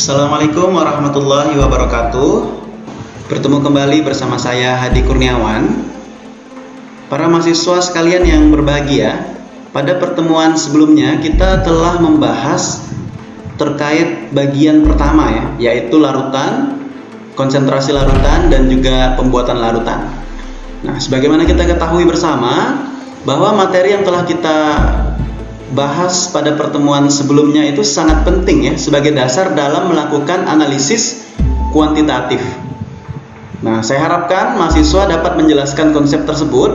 Assalamualaikum warahmatullahi wabarakatuh. Bertemu kembali bersama saya Hadi Kurniawan. Para mahasiswa sekalian yang berbahagia, pada pertemuan sebelumnya kita telah membahas terkait bagian pertama ya, yaitu larutan, konsentrasi larutan dan juga pembuatan larutan. Nah, sebagaimana kita ketahui bersama bahwa materi yang telah kita bahas pada pertemuan sebelumnya itu sangat penting ya, sebagai dasar dalam melakukan analisis kuantitatif. Nah, saya harapkan mahasiswa dapat menjelaskan konsep tersebut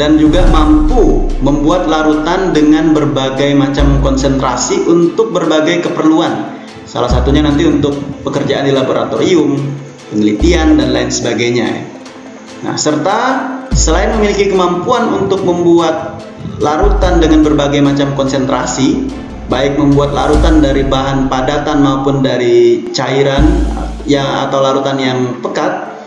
dan juga mampu membuat larutan dengan berbagai macam konsentrasi untuk berbagai keperluan. Salah satunya nanti untuk pekerjaan di laboratorium, penelitian, dan lain sebagainya. Nah, serta selain memiliki kemampuan untuk membuat larutan dengan berbagai macam konsentrasi, baik membuat larutan dari bahan padatan maupun dari cairan ya, atau larutan yang pekat,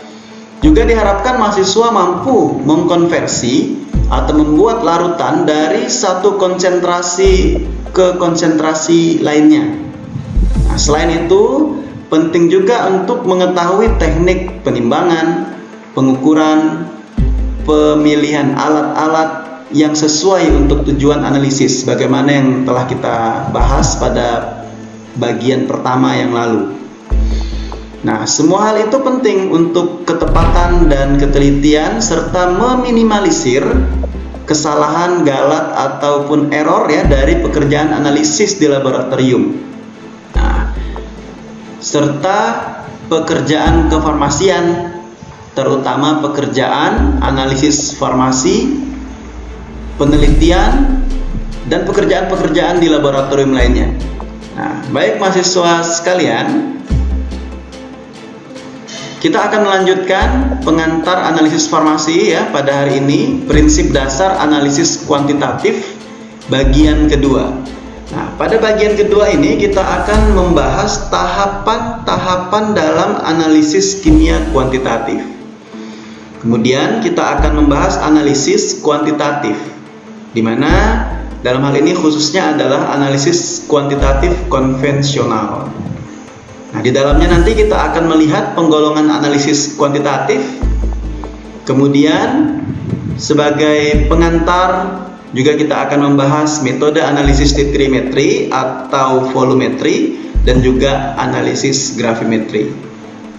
juga diharapkan mahasiswa mampu mengkonversi atau membuat larutan dari satu konsentrasi ke konsentrasi lainnya. Nah, selain itu, penting juga untuk mengetahui teknik penimbangan, pengukuran, pemilihan alat-alat yang sesuai untuk tujuan analisis, sebagaimana yang telah kita bahas pada bagian pertama yang lalu. Nah, semua hal itu penting untuk ketepatan dan ketelitian serta meminimalisir kesalahan galat ataupun error ya dari pekerjaan analisis di laboratorium. Nah, serta pekerjaan kefarmasian, terutama pekerjaan analisis farmasi, penelitian, dan pekerjaan-pekerjaan di laboratorium lainnya. Nah, baik mahasiswa sekalian, kita akan melanjutkan pengantar analisis farmasi ya pada hari ini, prinsip dasar analisis kuantitatif bagian kedua. Nah, pada bagian kedua ini kita akan membahas tahapan-tahapan dalam analisis kimia kuantitatif. Kemudian kita akan membahas analisis kuantitatif, di mana dalam hal ini khususnya adalah analisis kuantitatif konvensional. Nah, di dalamnya nanti kita akan melihat penggolongan analisis kuantitatif. Kemudian sebagai pengantar juga kita akan membahas metode analisis titrimetri atau volumetri dan juga analisis grafimetri.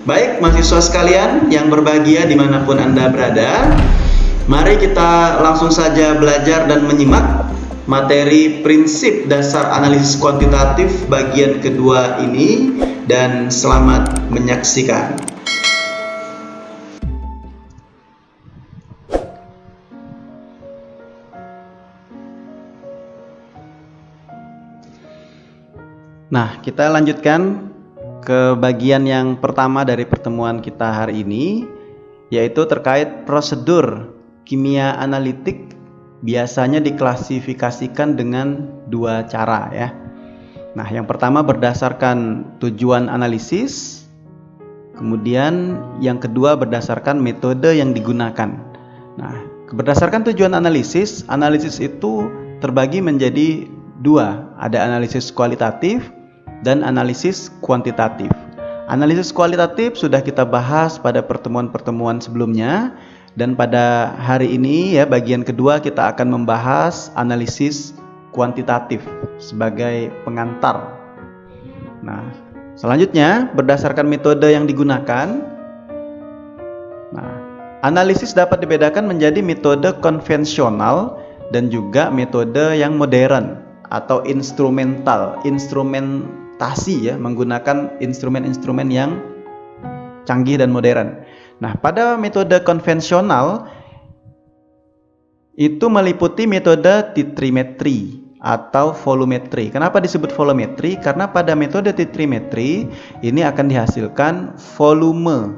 Baik mahasiswa sekalian yang berbahagia dimanapun Anda berada, mari kita langsung saja belajar dan menyimak materi prinsip dasar analisis kuantitatif bagian kedua ini, dan selamat menyaksikan. Nah, kita lanjutkan ke bagian yang pertama dari pertemuan kita hari ini, yaitu terkait prosedur kimia analitik. Biasanya diklasifikasikan dengan dua cara ya. Nah, yang pertama berdasarkan tujuan analisis, kemudian yang kedua berdasarkan metode yang digunakan. Nah, berdasarkan tujuan analisis, analisis itu terbagi menjadi dua, ada analisis kualitatif dan analisis kuantitatif. Analisis kualitatif sudah kita bahas pada pertemuan-pertemuan sebelumnya. Dan pada hari ini ya, bagian kedua kita akan membahas analisis kuantitatif sebagai pengantar. Nah, selanjutnya berdasarkan metode yang digunakan. Nah, analisis dapat dibedakan menjadi metode konvensional dan juga metode yang modern atau instrumental, instrumentasi ya, menggunakan instrumen-instrumen yang canggih dan modern. Nah, pada metode konvensional itu meliputi metode titrimetri atau volumetri. Kenapa disebut volumetri? Karena pada metode titrimetri ini akan dihasilkan volume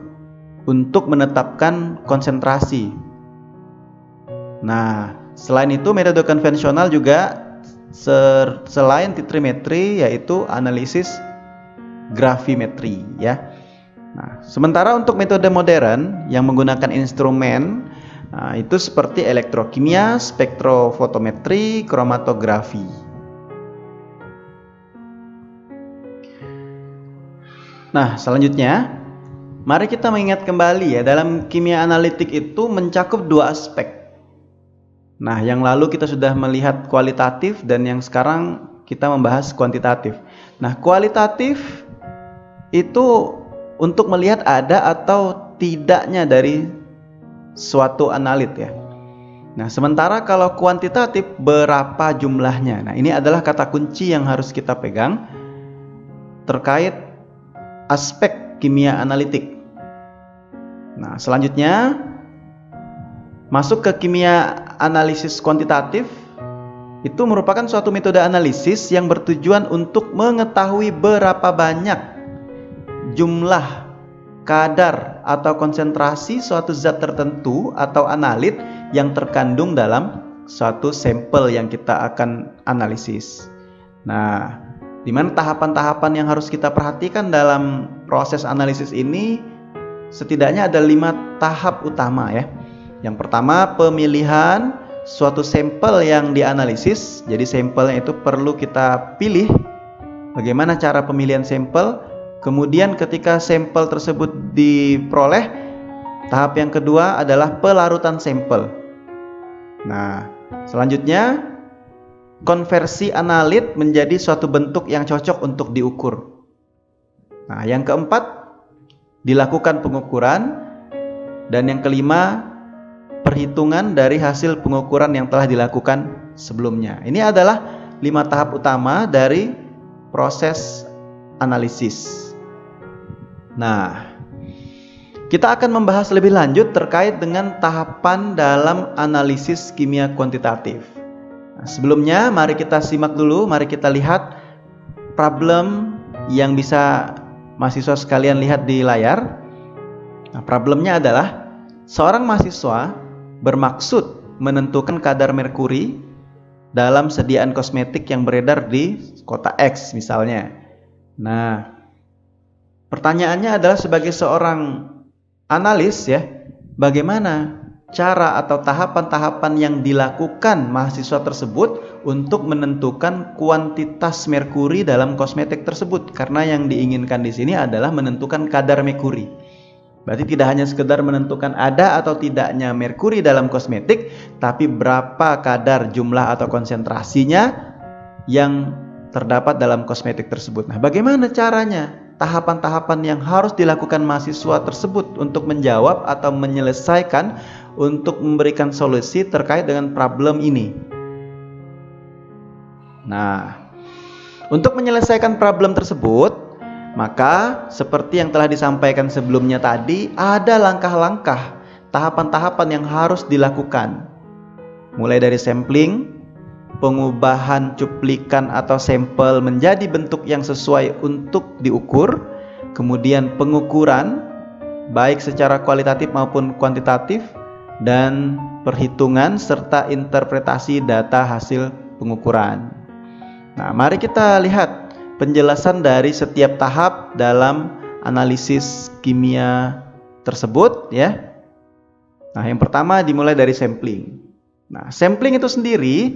untuk menetapkan konsentrasi. Nah, selain itu metode konvensional juga selain titrimetri yaitu analisis grafimetri ya. Nah, sementara untuk metode modern yang menggunakan instrumen, nah, itu seperti elektrokimia, spektrofotometri, kromatografi. Nah, selanjutnya mari kita mengingat kembali ya, dalam kimia analitik itu mencakup dua aspek. Nah, yang lalu kita sudah melihat kualitatif dan yang sekarang kita membahas kuantitatif. Nah, kualitatif itu untuk melihat ada atau tidaknya dari suatu analit ya. Nah, sementara kalau kuantitatif berapa jumlahnya. Nah, ini adalah kata kunci yang harus kita pegang terkait aspek kimia analitik. Nah, selanjutnya masuk ke kimia analisis kuantitatif. Itu merupakan suatu metode analisis yang bertujuan untuk mengetahui berapa banyak jumlah, kadar atau konsentrasi suatu zat tertentu atau analit yang terkandung dalam suatu sampel yang kita akan analisis. Nah, di mana tahapan-tahapan yang harus kita perhatikan dalam proses analisis ini setidaknya ada 5 tahap utama ya. Yang pertama, pemilihan suatu sampel yang dianalisis. Jadi sampelnya itu perlu kita pilih. Bagaimana cara pemilihan sampel? Kemudian ketika sampel tersebut diperoleh, tahap yang kedua adalah pelarutan sampel. Nah, selanjutnya konversi analit menjadi suatu bentuk yang cocok untuk diukur. Nah, yang keempat dilakukan pengukuran, dan yang kelima perhitungan dari hasil pengukuran yang telah dilakukan sebelumnya. Ini adalah 5 tahap utama dari proses analisis. Nah, kita akan membahas lebih lanjut terkait dengan tahapan dalam analisis kimia kuantitatif. Nah, sebelumnya mari kita simak dulu, mari kita lihat problem yang bisa mahasiswa sekalian lihat di layar. Nah, problemnya adalah seorang mahasiswa bermaksud menentukan kadar merkuri dalam sediaan kosmetik yang beredar di kota X misalnya. Nah, pertanyaannya adalah sebagai seorang analis ya, bagaimana cara atau tahapan-tahapan yang dilakukan mahasiswa tersebut untuk menentukan kuantitas merkuri dalam kosmetik tersebut? Karena yang diinginkan di sini adalah menentukan kadar merkuri. Berarti tidak hanya sekedar menentukan ada atau tidaknya merkuri dalam kosmetik, tapi berapa kadar jumlah atau konsentrasinya yang terdapat dalam kosmetik tersebut. Nah, bagaimana caranya? Tahapan-tahapan yang harus dilakukan mahasiswa tersebut untuk menjawab atau menyelesaikan, untuk memberikan solusi terkait dengan problem ini. Nah, untuk menyelesaikan problem tersebut, maka seperti yang telah disampaikan sebelumnya tadi, ada langkah-langkah, tahapan-tahapan yang harus dilakukan. Mulai dari sampling, pengubahan cuplikan atau sampel menjadi bentuk yang sesuai untuk diukur, kemudian pengukuran baik secara kualitatif maupun kuantitatif, dan perhitungan serta interpretasi data hasil pengukuran. Nah, mari kita lihat penjelasan dari setiap tahap dalam analisis kimia tersebut ya. Nah, yang pertama dimulai dari sampling. Nah, sampling itu sendiri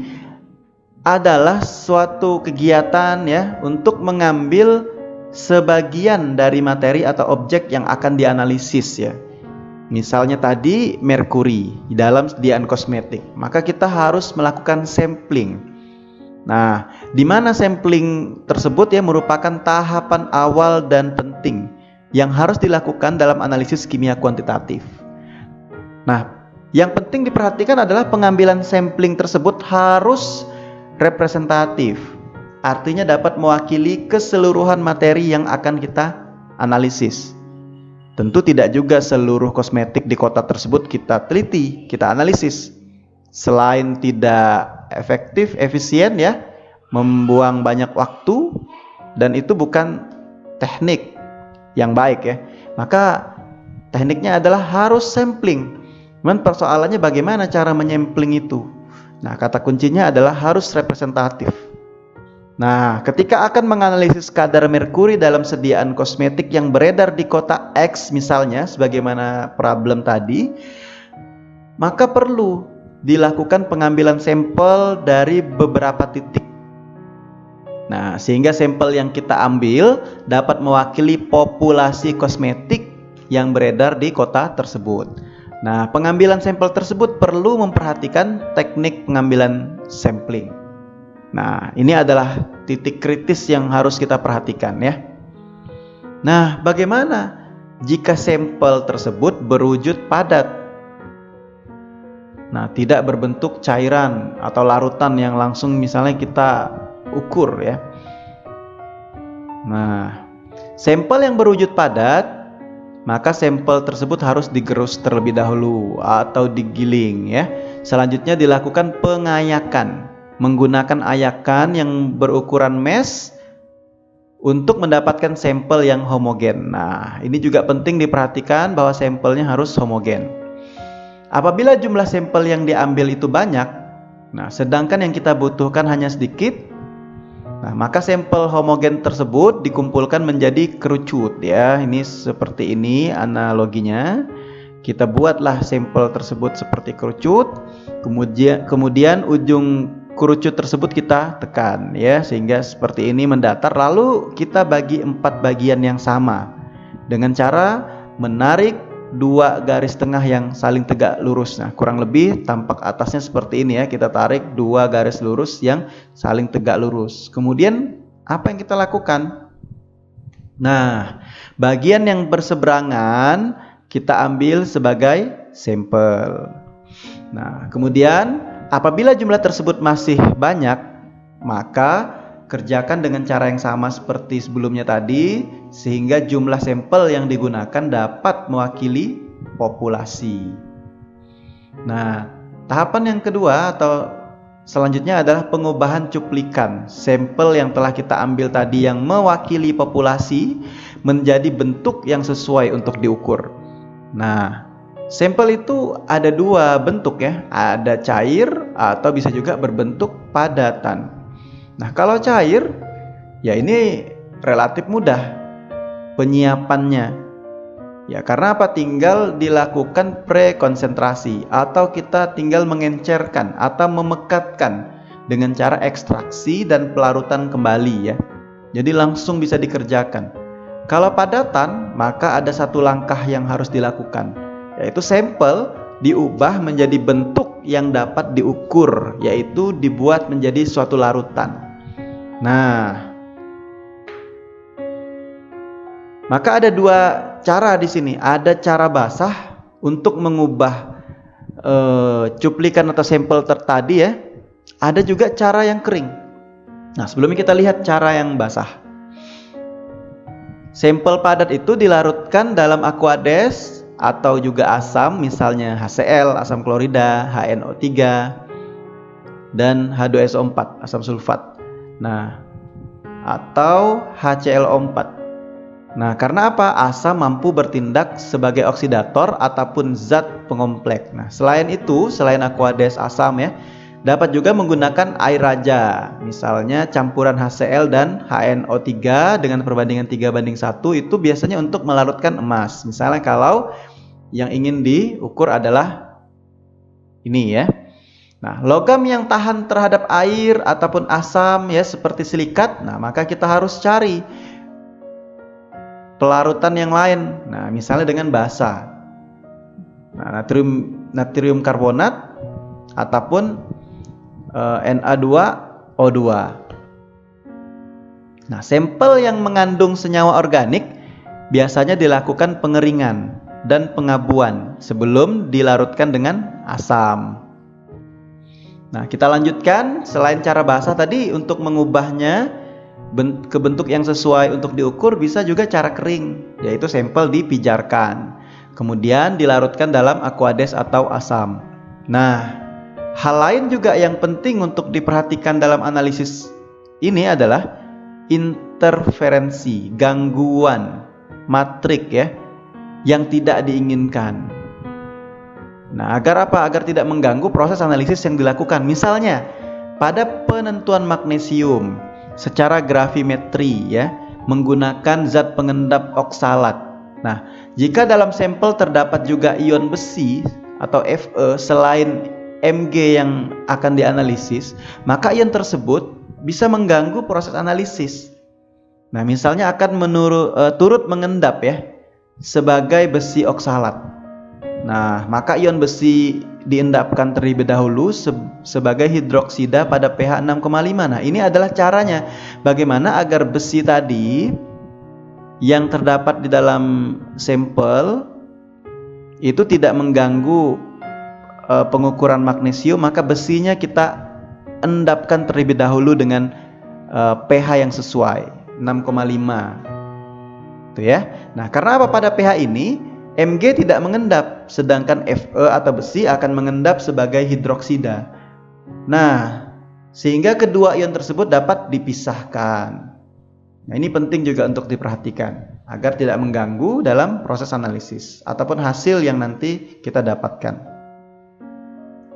adalah suatu kegiatan ya untuk mengambil sebagian dari materi atau objek yang akan dianalisis ya. Misalnya tadi merkuri dalam sediaan kosmetik, maka kita harus melakukan sampling. Nah, di mana sampling tersebut ya merupakan tahapan awal dan penting yang harus dilakukan dalam analisis kimia kuantitatif. Nah, yang penting diperhatikan adalah pengambilan sampling tersebut harus representatif. Artinya dapat mewakili keseluruhan materi yang akan kita analisis. Tentu tidak juga seluruh kosmetik di kota tersebut kita teliti, kita analisis. Selain tidak efektif, efisien ya, membuang banyak waktu, dan itu bukan teknik yang baik ya. Maka tekniknya adalah harus sampling. Cuman persoalannya bagaimana cara menyampling itu. Nah, kata kuncinya adalah harus representatif. Nah, ketika akan menganalisis kadar merkuri dalam sediaan kosmetik yang beredar di kota X misalnya, sebagaimana problem tadi, maka perlu dilakukan pengambilan sampel dari beberapa titik. Nah, sehingga sampel yang kita ambil dapat mewakili populasi kosmetik yang beredar di kota tersebut. Nah, pengambilan sampel tersebut perlu memperhatikan teknik pengambilan sampling. Nah, ini adalah titik kritis yang harus kita perhatikan ya. Nah, bagaimana jika sampel tersebut berwujud padat? Nah, tidak berbentuk cairan atau larutan yang langsung misalnya kita ukur ya. Nah, sampel yang berwujud padat, maka sampel tersebut harus digerus terlebih dahulu atau digiling ya. Selanjutnya dilakukan pengayakan menggunakan ayakan yang berukuran mesh untuk mendapatkan sampel yang homogen. Nah, ini juga penting diperhatikan bahwa sampelnya harus homogen. Apabila jumlah sampel yang diambil itu banyak, nah sedangkan yang kita butuhkan hanya sedikit, nah, maka sampel homogen tersebut dikumpulkan menjadi kerucut ya. Ini seperti ini analoginya. Kita buatlah sampel tersebut seperti kerucut. Kemudian ujung kerucut tersebut kita tekan ya, sehingga seperti ini mendatar. Lalu kita bagi 4 bagian yang sama dengan cara menarik 2 garis tengah yang saling tegak lurus. Nah, kurang lebih tampak atasnya seperti ini ya. Kita tarik 2 garis lurus yang saling tegak lurus. Kemudian apa yang kita lakukan? Nah, bagian yang berseberangan kita ambil sebagai sampel. Nah, kemudian apabila jumlah tersebut masih banyak, maka kerjakan dengan cara yang sama seperti sebelumnya tadi, sehingga jumlah sampel yang digunakan dapat mewakili populasi. Nah, tahapan yang kedua atau selanjutnya adalah pengubahan cuplikan sampel yang telah kita ambil tadi yang mewakili populasi menjadi bentuk yang sesuai untuk diukur. Nah, sampel itu ada 2 bentuk ya, ada cair atau bisa juga berbentuk padatan. Nah, kalau cair ya ini relatif mudah penyiapannya ya, karena apa, tinggal dilakukan prekonsentrasi atau kita tinggal mengencerkan atau memekatkan dengan cara ekstraksi dan pelarutan kembali ya, jadi langsung bisa dikerjakan. Kalau padatan maka ada 1 langkah yang harus dilakukan, yaitu sampel diubah menjadi bentuk yang dapat diukur, yaitu dibuat menjadi suatu larutan. Nah, maka ada 2 cara di sini. Ada cara basah untuk mengubah cuplikan atau sampel tadi ya. Ada juga cara yang kering. Nah, sebelumnya kita lihat cara yang basah. Sampel padat itu dilarutkan dalam aquades atau juga asam, misalnya HCl, asam klorida, HNO3, dan H2SO4, asam sulfat. Nah, atau HClO4. Nah, karena apa? Asam mampu bertindak sebagai oksidator ataupun zat pengomplek. Nah, selain itu, selain aquades asam ya, dapat juga menggunakan air raja. Misalnya campuran HCl dan HNO3 dengan perbandingan 3:1 itu biasanya untuk melarutkan emas. Misalnya kalau yang ingin diukur adalah ini ya. Nah, logam yang tahan terhadap air ataupun asam ya seperti silikat, nah maka kita harus cari pelarutan yang lain. Nah, misalnya dengan basa. Nah, natrium karbonat ataupun Na2O2. Nah, sampel yang mengandung senyawa organik biasanya dilakukan pengeringan dan pengabuan sebelum dilarutkan dengan asam. Nah, kita lanjutkan. Selain cara basah tadi untuk mengubahnya ke bentuk yang sesuai untuk diukur, bisa juga cara kering, yaitu sampel dipijarkan kemudian dilarutkan dalam aquades atau asam. Nah, hal lain juga yang penting untuk diperhatikan dalam analisis ini adalah interferensi, gangguan matrik ya, yang tidak diinginkan. Nah, agar apa? Agar tidak mengganggu proses analisis yang dilakukan. Misalnya pada penentuan magnesium secara gravimetri ya, menggunakan zat pengendap oksalat. Nah, jika dalam sampel terdapat juga ion besi atau Fe selain Mg yang akan dianalisis, maka ion tersebut bisa mengganggu proses analisis. Nah, misalnya akan turut mengendap ya sebagai besi oksalat. Nah, maka ion besi diendapkan terlebih dahulu sebagai hidroksida pada pH 6,5. Nah, ini adalah caranya bagaimana agar besi tadi yang terdapat di dalam sampel itu tidak mengganggu pengukuran magnesium, maka besinya kita endapkan terlebih dahulu dengan pH yang sesuai 6,5 itu ya. Nah, karena apa pada pH ini Mg tidak mengendap, sedangkan Fe atau besi akan mengendap sebagai hidroksida. Nah, sehingga kedua ion tersebut dapat dipisahkan. Nah, ini penting juga untuk diperhatikan agar tidak mengganggu dalam proses analisis ataupun hasil yang nanti kita dapatkan.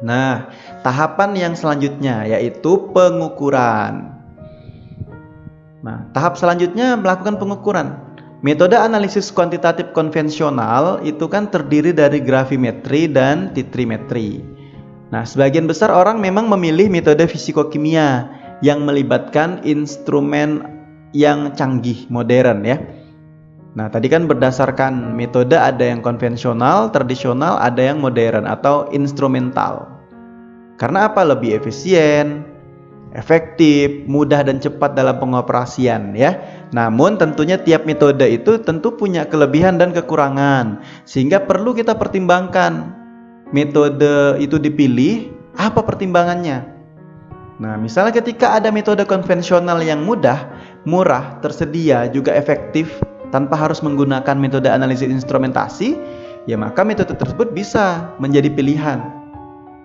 Nah, tahapan yang selanjutnya yaitu pengukuran. Nah, tahap selanjutnya melakukan pengukuran. Metode analisis kuantitatif konvensional itu kan terdiri dari grafimetri dan titrimetri. Nah, sebagian besar orang memang memilih metode fisikokimia yang melibatkan instrumen yang canggih, modern ya. Nah, tadi kan berdasarkan metode ada yang konvensional, tradisional, ada yang modern atau instrumental. Karena apa? Lebih efisien, efektif, mudah dan cepat dalam pengoperasian ya. Namun tentunya tiap metode itu tentu punya kelebihan dan kekurangan, sehingga perlu kita pertimbangkan metode itu dipilih, apa pertimbangannya. Nah, misalnya ketika ada metode konvensional yang mudah, murah, tersedia, juga efektif tanpa harus menggunakan metode analisis instrumentasi, ya maka metode tersebut bisa menjadi pilihan.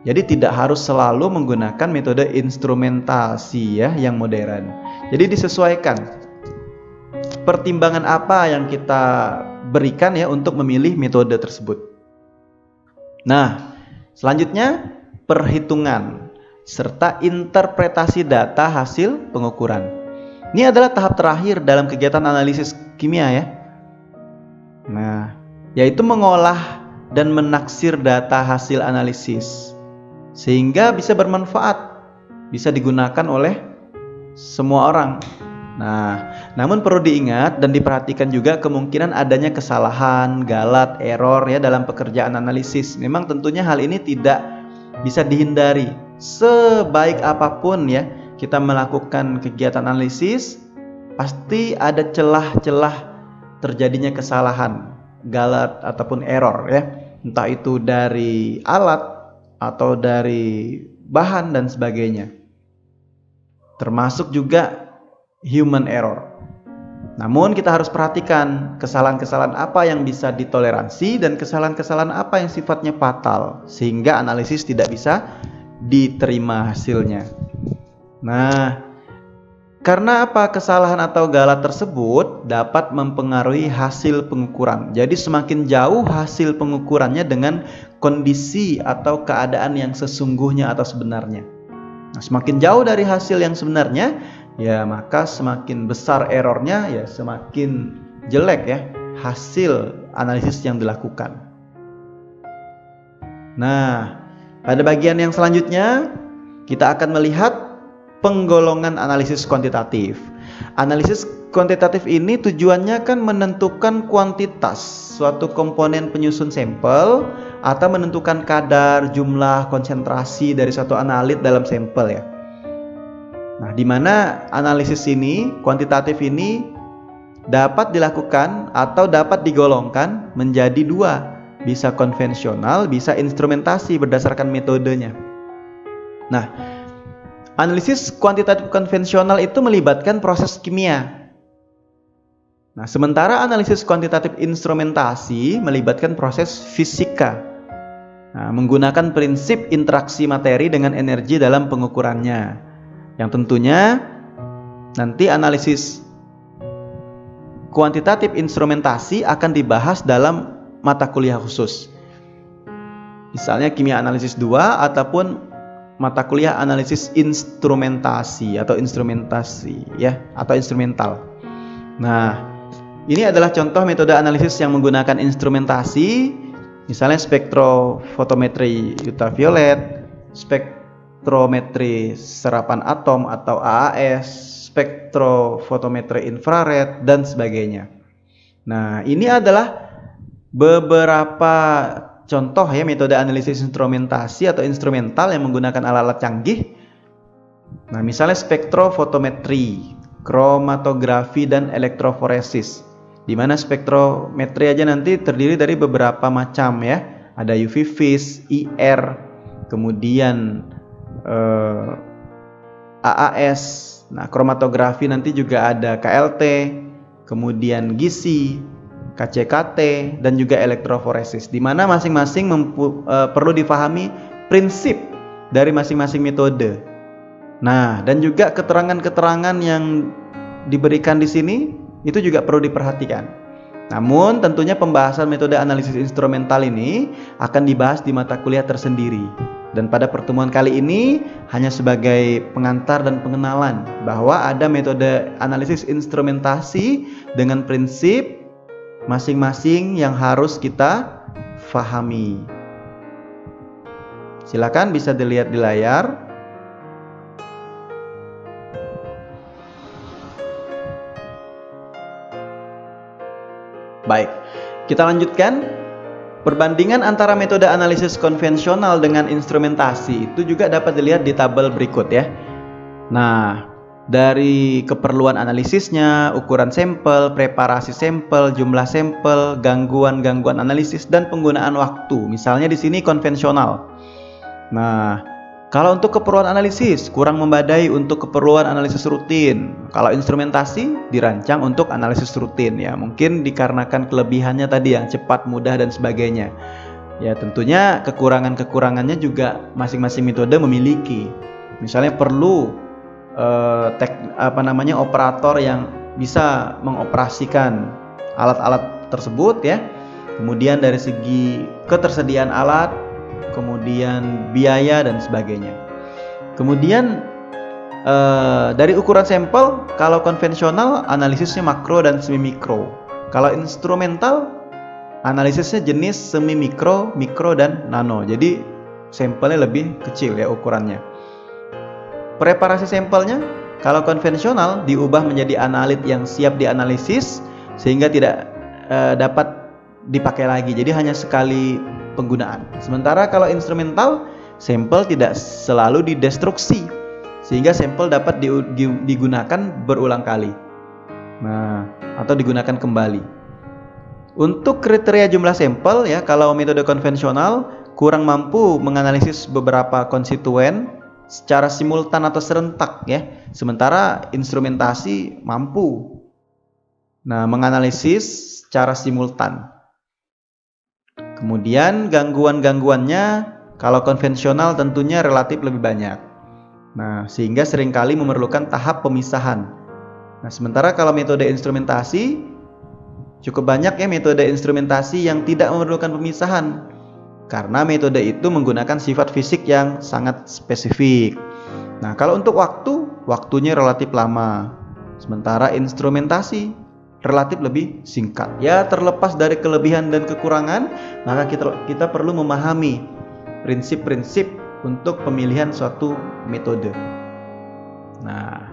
Jadi tidak harus selalu menggunakan metode instrumentasi ya yang modern. Jadi disesuaikan pertimbangan apa yang kita berikan ya untuk memilih metode tersebut. Nah, selanjutnya perhitungan serta interpretasi data hasil pengukuran. Ini adalah tahap terakhir dalam kegiatan analisis kimia ya. Nah, yaitu mengolah dan menaksir data hasil analisis sehingga bisa bermanfaat, bisa digunakan oleh semua orang. Nah, namun perlu diingat dan diperhatikan juga kemungkinan adanya kesalahan, galat, error ya dalam pekerjaan analisis. Memang tentunya hal ini tidak bisa dihindari. Sebaik apapun ya kita melakukan kegiatan analisis, pasti ada celah-celah terjadinya kesalahan, galat ataupun error ya. Entah itu dari alat atau dari bahan dan sebagainya. Termasuk juga human error. Namun kita harus perhatikan kesalahan-kesalahan apa yang bisa ditoleransi dan kesalahan-kesalahan apa yang sifatnya fatal, sehingga analisis tidak bisa diterima hasilnya. Nah, karena apa kesalahan atau galat tersebut dapat mempengaruhi hasil pengukuran. Jadi semakin jauh hasil pengukurannya dengan kondisi atau keadaan yang sesungguhnya atau sebenarnya. Nah, semakin jauh dari hasil yang sebenarnya, ya maka semakin besar errornya, ya semakin jelek ya hasil analisis yang dilakukan. Nah, pada bagian yang selanjutnya kita akan melihat penggolongan analisis kuantitatif. Analisis kuantitatif ini tujuannya kan menentukan kuantitas suatu komponen penyusun sampel atau menentukan kadar, jumlah, konsentrasi dari suatu analit dalam sampel ya. Nah, di mana analisis ini, kuantitatif ini dapat dilakukan atau dapat digolongkan menjadi dua, bisa konvensional, bisa instrumentasi berdasarkan metodenya. Nah, analisis kuantitatif konvensional itu melibatkan proses kimia. Nah, sementara analisis kuantitatif instrumentasi melibatkan proses fisika. Nah, menggunakan prinsip interaksi materi dengan energi dalam pengukurannya. Yang tentunya nanti analisis kuantitatif instrumentasi akan dibahas dalam mata kuliah khusus. Misalnya kimia analisis 2 ataupun mata kuliah analisis instrumentasi atau instrumental. Nah, ini adalah contoh metode analisis yang menggunakan instrumentasi, misalnya spektrofotometri ultraviolet, spektrometri serapan atom atau AAS, spektrofotometri infrared, dan sebagainya. Nah, ini adalah beberapa contoh ya metode analisis instrumentasi atau instrumental yang menggunakan alat-alat canggih. Nah, misalnya spektrofotometri, kromatografi, dan elektroforesis. Di mana spektrometri aja nanti terdiri dari beberapa macam ya. Ada UV vis, IR, kemudian AAS. Nah, kromatografi nanti juga ada KLT, kemudian GC, KCKT, dan juga elektroforesis. Di mana masing-masing perlu difahami prinsip dari masing-masing metode. Nah, dan juga keterangan-keterangan yang diberikan di sini itu juga perlu diperhatikan. Namun tentunya pembahasan metode analisis instrumental ini akan dibahas di mata kuliah tersendiri. Dan pada pertemuan kali ini hanya sebagai pengantar dan pengenalan bahwa ada metode analisis instrumentasi dengan prinsip masing-masing yang harus kita fahami. Silakan bisa dilihat di layar. Baik, kita lanjutkan. Perbandingan antara metode analisis konvensional dengan instrumentasi itu juga dapat dilihat di tabel berikut ya. Nah, dari keperluan analisisnya, ukuran sampel, preparasi sampel, jumlah sampel, gangguan-gangguan analisis, dan penggunaan waktu. Misalnya di sini konvensional. Nah, kalau untuk keperluan analisis kurang membadai untuk keperluan analisis rutin. Kalau instrumentasi dirancang untuk analisis rutin ya, mungkin dikarenakan kelebihannya tadi yang cepat, mudah, dan sebagainya. Ya, tentunya kekurangan-kekurangannya juga masing-masing metode memiliki. Misalnya perlu operator yang bisa mengoperasikan alat-alat tersebut ya. Kemudian dari segi ketersediaan alat, kemudian biaya, dan sebagainya. Kemudian dari ukuran sampel, kalau konvensional analisisnya makro dan semi mikro. Kalau instrumental analisisnya jenis semi mikro, mikro, dan nano. Jadi sampelnya lebih kecil ya ukurannya. Preparasi sampelnya kalau konvensional diubah menjadi analit yang siap dianalisis sehingga tidak dapat dipakai lagi. Jadi hanya sekali penggunaan. Sementara kalau instrumental, sampel tidak selalu didestruksi sehingga sampel dapat digunakan berulang kali. Nah, atau digunakan kembali. Untuk kriteria jumlah sampel ya, kalau metode konvensional kurang mampu menganalisis beberapa konstituen secara simultan atau serentak ya. Sementara instrumentasi mampu menganalisis secara simultan. Kemudian gangguan-gangguannya kalau konvensional tentunya relatif lebih banyak. Nah, sehingga seringkali memerlukan tahap pemisahan. Nah, sementara kalau metode instrumentasi cukup banyak ya metode instrumentasi yang tidak memerlukan pemisahan. Karena metode itu menggunakan sifat fisik yang sangat spesifik. Nah, kalau untuk waktu, waktunya relatif lama. Sementara instrumentasi relatif lebih singkat. Ya, terlepas dari kelebihan dan kekurangan, maka kita perlu memahami prinsip-prinsip untuk pemilihan suatu metode. Nah,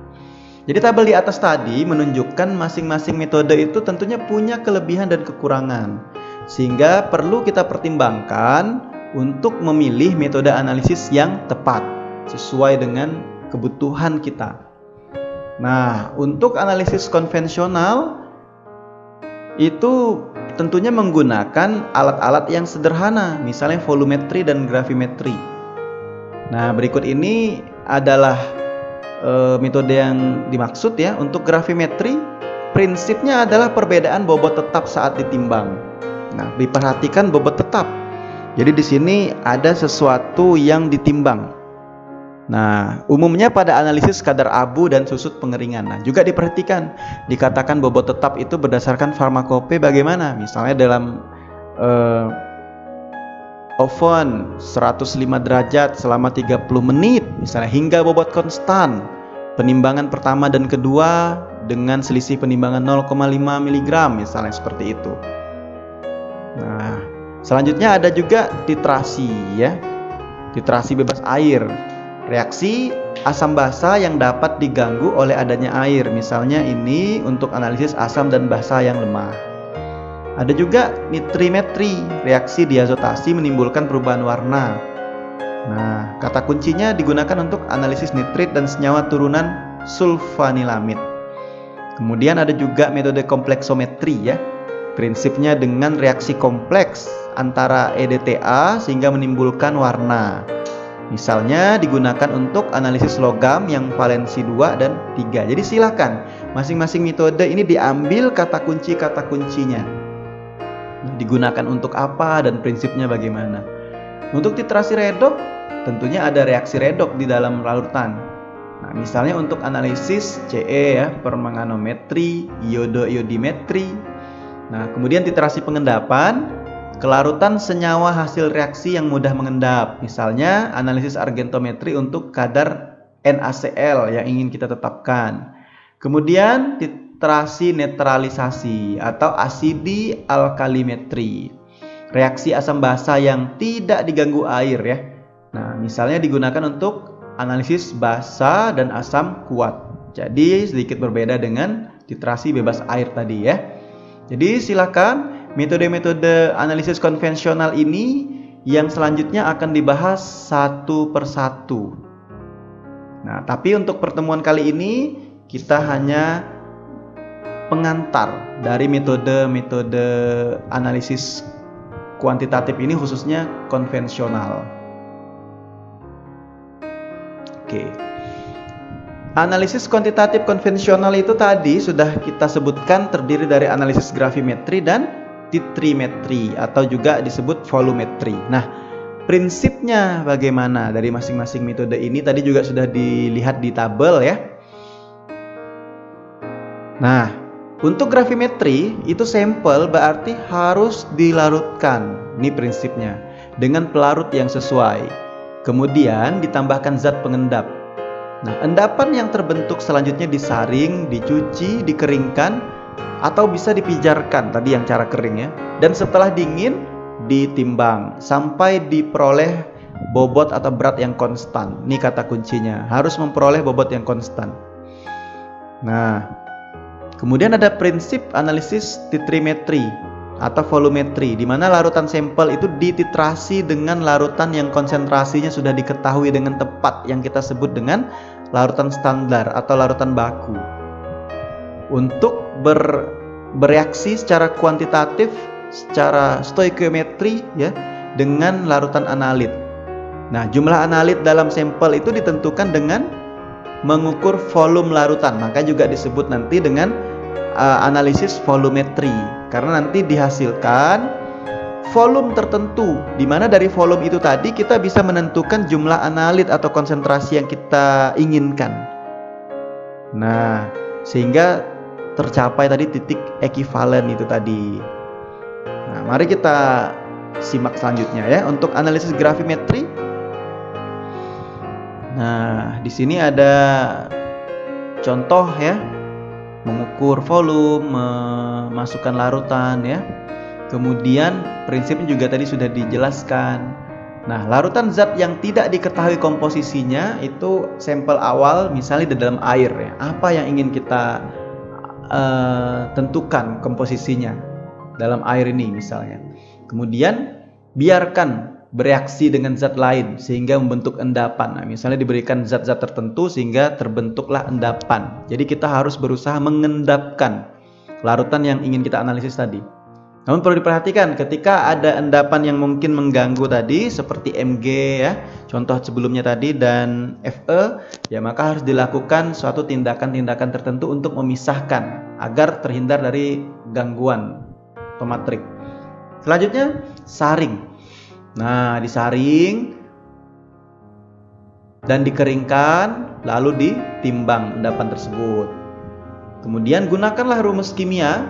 jadi tabel di atas tadi menunjukkan masing-masing metode itu tentunya punya kelebihan dan kekurangan, sehingga perlu kita pertimbangkan untuk memilih metode analisis yang tepat sesuai dengan kebutuhan kita. Nah, untuk analisis konvensional itu tentunya menggunakan alat-alat yang sederhana, misalnya volumetri dan gravimetri. Nah, berikut ini adalah metode yang dimaksud ya. Untuk gravimetri, prinsipnya adalah perbedaan bobot tetap saat ditimbang. Nah, diperhatikan bobot tetap. Jadi di sini ada sesuatu yang ditimbang. Nah, umumnya pada analisis kadar abu dan susut pengeringan. Nah, juga diperhatikan, dikatakan bobot tetap itu berdasarkan farmakope bagaimana? Misalnya dalam oven 105 derajat selama 30 menit, misalnya hingga bobot konstan. Penimbangan pertama dan kedua dengan selisih penimbangan 0,5 mg, misalnya seperti itu. Nah, selanjutnya ada juga titrasi ya. Titrasi bebas air. Reaksi asam basa yang dapat diganggu oleh adanya air. Misalnya ini untuk analisis asam dan basa yang lemah. Ada juga nitrimetri, reaksi diazotasi menimbulkan perubahan warna. Nah, kata kuncinya digunakan untuk analisis nitrit dan senyawa turunan sulfanilamid. Kemudian ada juga metode kompleksometri ya. Prinsipnya dengan reaksi kompleks antara EDTA sehingga menimbulkan warna. Misalnya digunakan untuk analisis logam yang valensi 2 dan 3. Jadi silahkan masing-masing metode ini diambil kata kunci-kata kuncinya. Digunakan untuk apa dan prinsipnya bagaimana. Untuk titrasi redoks tentunya ada reaksi redoks di dalam larutan. Nah, misalnya untuk analisis CE ya, permanganometri, iodo-iodimetri. Nah, kemudian titrasi pengendapan, kelarutan senyawa hasil reaksi yang mudah mengendap. Misalnya, analisis argentometri untuk kadar NaCl yang ingin kita tetapkan. Kemudian, titrasi netralisasi atau asidi alkalimetri. Reaksi asam basa yang tidak diganggu air ya. Nah, misalnya digunakan untuk analisis basa dan asam kuat. Jadi, sedikit berbeda dengan titrasi bebas air tadi ya. Jadi silakan metode-metode analisis konvensional ini yang selanjutnya akan dibahas satu persatu. Nah, tapi untuk pertemuan kali ini kita hanya pengantar dari metode-metode analisis kuantitatif ini khususnya konvensional. Oke. Analisis kuantitatif konvensional itu tadi sudah kita sebutkan terdiri dari analisis grafimetri dan titrimetri atau juga disebut volumetri. Nah, prinsipnya bagaimana dari masing-masing metode ini tadi juga sudah dilihat di tabel ya. Nah, untuk grafimetri itu sampel berarti harus dilarutkan. Ini prinsipnya dengan pelarut yang sesuai. Kemudian ditambahkan zat pengendap. Nah, endapan yang terbentuk selanjutnya disaring, dicuci, dikeringkan, atau bisa dipijarkan, tadi yang cara kering ya. Dan setelah dingin, ditimbang, sampai diperoleh bobot atau berat yang konstan. Ini kata kuncinya, harus memperoleh bobot yang konstan. Nah, kemudian ada prinsip analisis titrimetri atau volumetri, di mana larutan sampel itu dititrasi dengan larutan yang konsentrasinya sudah diketahui dengan tepat, yang kita sebut dengan larutan standar atau larutan baku. Untuk bereaksi secara kuantitatif, secara stoikiometri ya, dengan larutan analit. Nah, jumlah analit dalam sampel itu ditentukan dengan mengukur volume larutan, maka juga disebut nanti dengan analisis volumetri, karena nanti dihasilkan volume tertentu, di mana dari volume itu tadi kita bisa menentukan jumlah analit atau konsentrasi yang kita inginkan. Nah, sehingga tercapai tadi titik ekivalen itu tadi. Nah, mari kita simak selanjutnya ya untuk analisis grafimetri. Nah, di sini ada contoh ya. Mengukur volume, memasukkan larutan ya. Kemudian prinsipnya juga tadi sudah dijelaskan. Nah, larutan zat yang tidak diketahui komposisinya itu sampel awal misalnya di dalam air ya. Apa yang ingin kita tentukan komposisinya dalam air ini misalnya. Kemudian biarkan bereaksi dengan zat lain sehingga membentuk endapan. Nah, misalnya diberikan zat-zat tertentu sehingga terbentuklah endapan. Jadi kita harus berusaha mengendapkan larutan yang ingin kita analisis tadi. Namun perlu diperhatikan ketika ada endapan yang mungkin mengganggu tadi seperti Mg ya, contoh sebelumnya tadi, dan Fe ya, maka harus dilakukan suatu tindakan-tindakan tertentu untuk memisahkan agar terhindar dari gangguan pematrik. Selanjutnya saring. Nah, disaring dan dikeringkan, lalu ditimbang endapan tersebut. Kemudian gunakanlah rumus kimia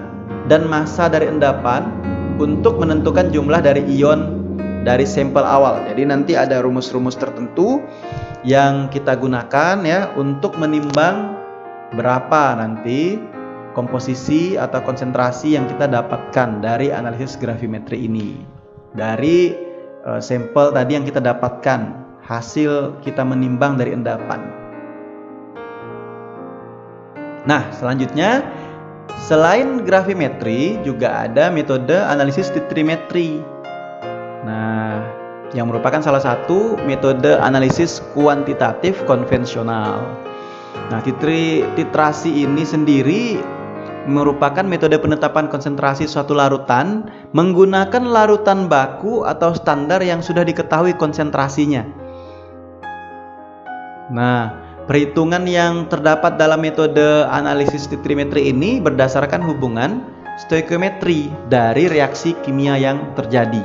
dan massa dari endapan untuk menentukan jumlah dari ion dari sampel awal. Jadi nanti ada rumus-rumus tertentu yang kita gunakan ya untuk menimbang berapa nanti komposisi atau konsentrasi yang kita dapatkan dari analisis grafimetri ini, dari sampel tadi yang kita dapatkan hasil kita menimbang dari endapan. Nah, selanjutnya selain grafimetri juga ada metode analisis titrimetri. Nah, yang merupakan salah satu metode analisis kuantitatif konvensional. Nah, titrasi ini sendiri merupakan metode penetapan konsentrasi suatu larutan menggunakan larutan baku atau standar yang sudah diketahui konsentrasinya. Nah, perhitungan yang terdapat dalam metode analisis titrimetri ini berdasarkan hubungan stoikiometri dari reaksi kimia yang terjadi.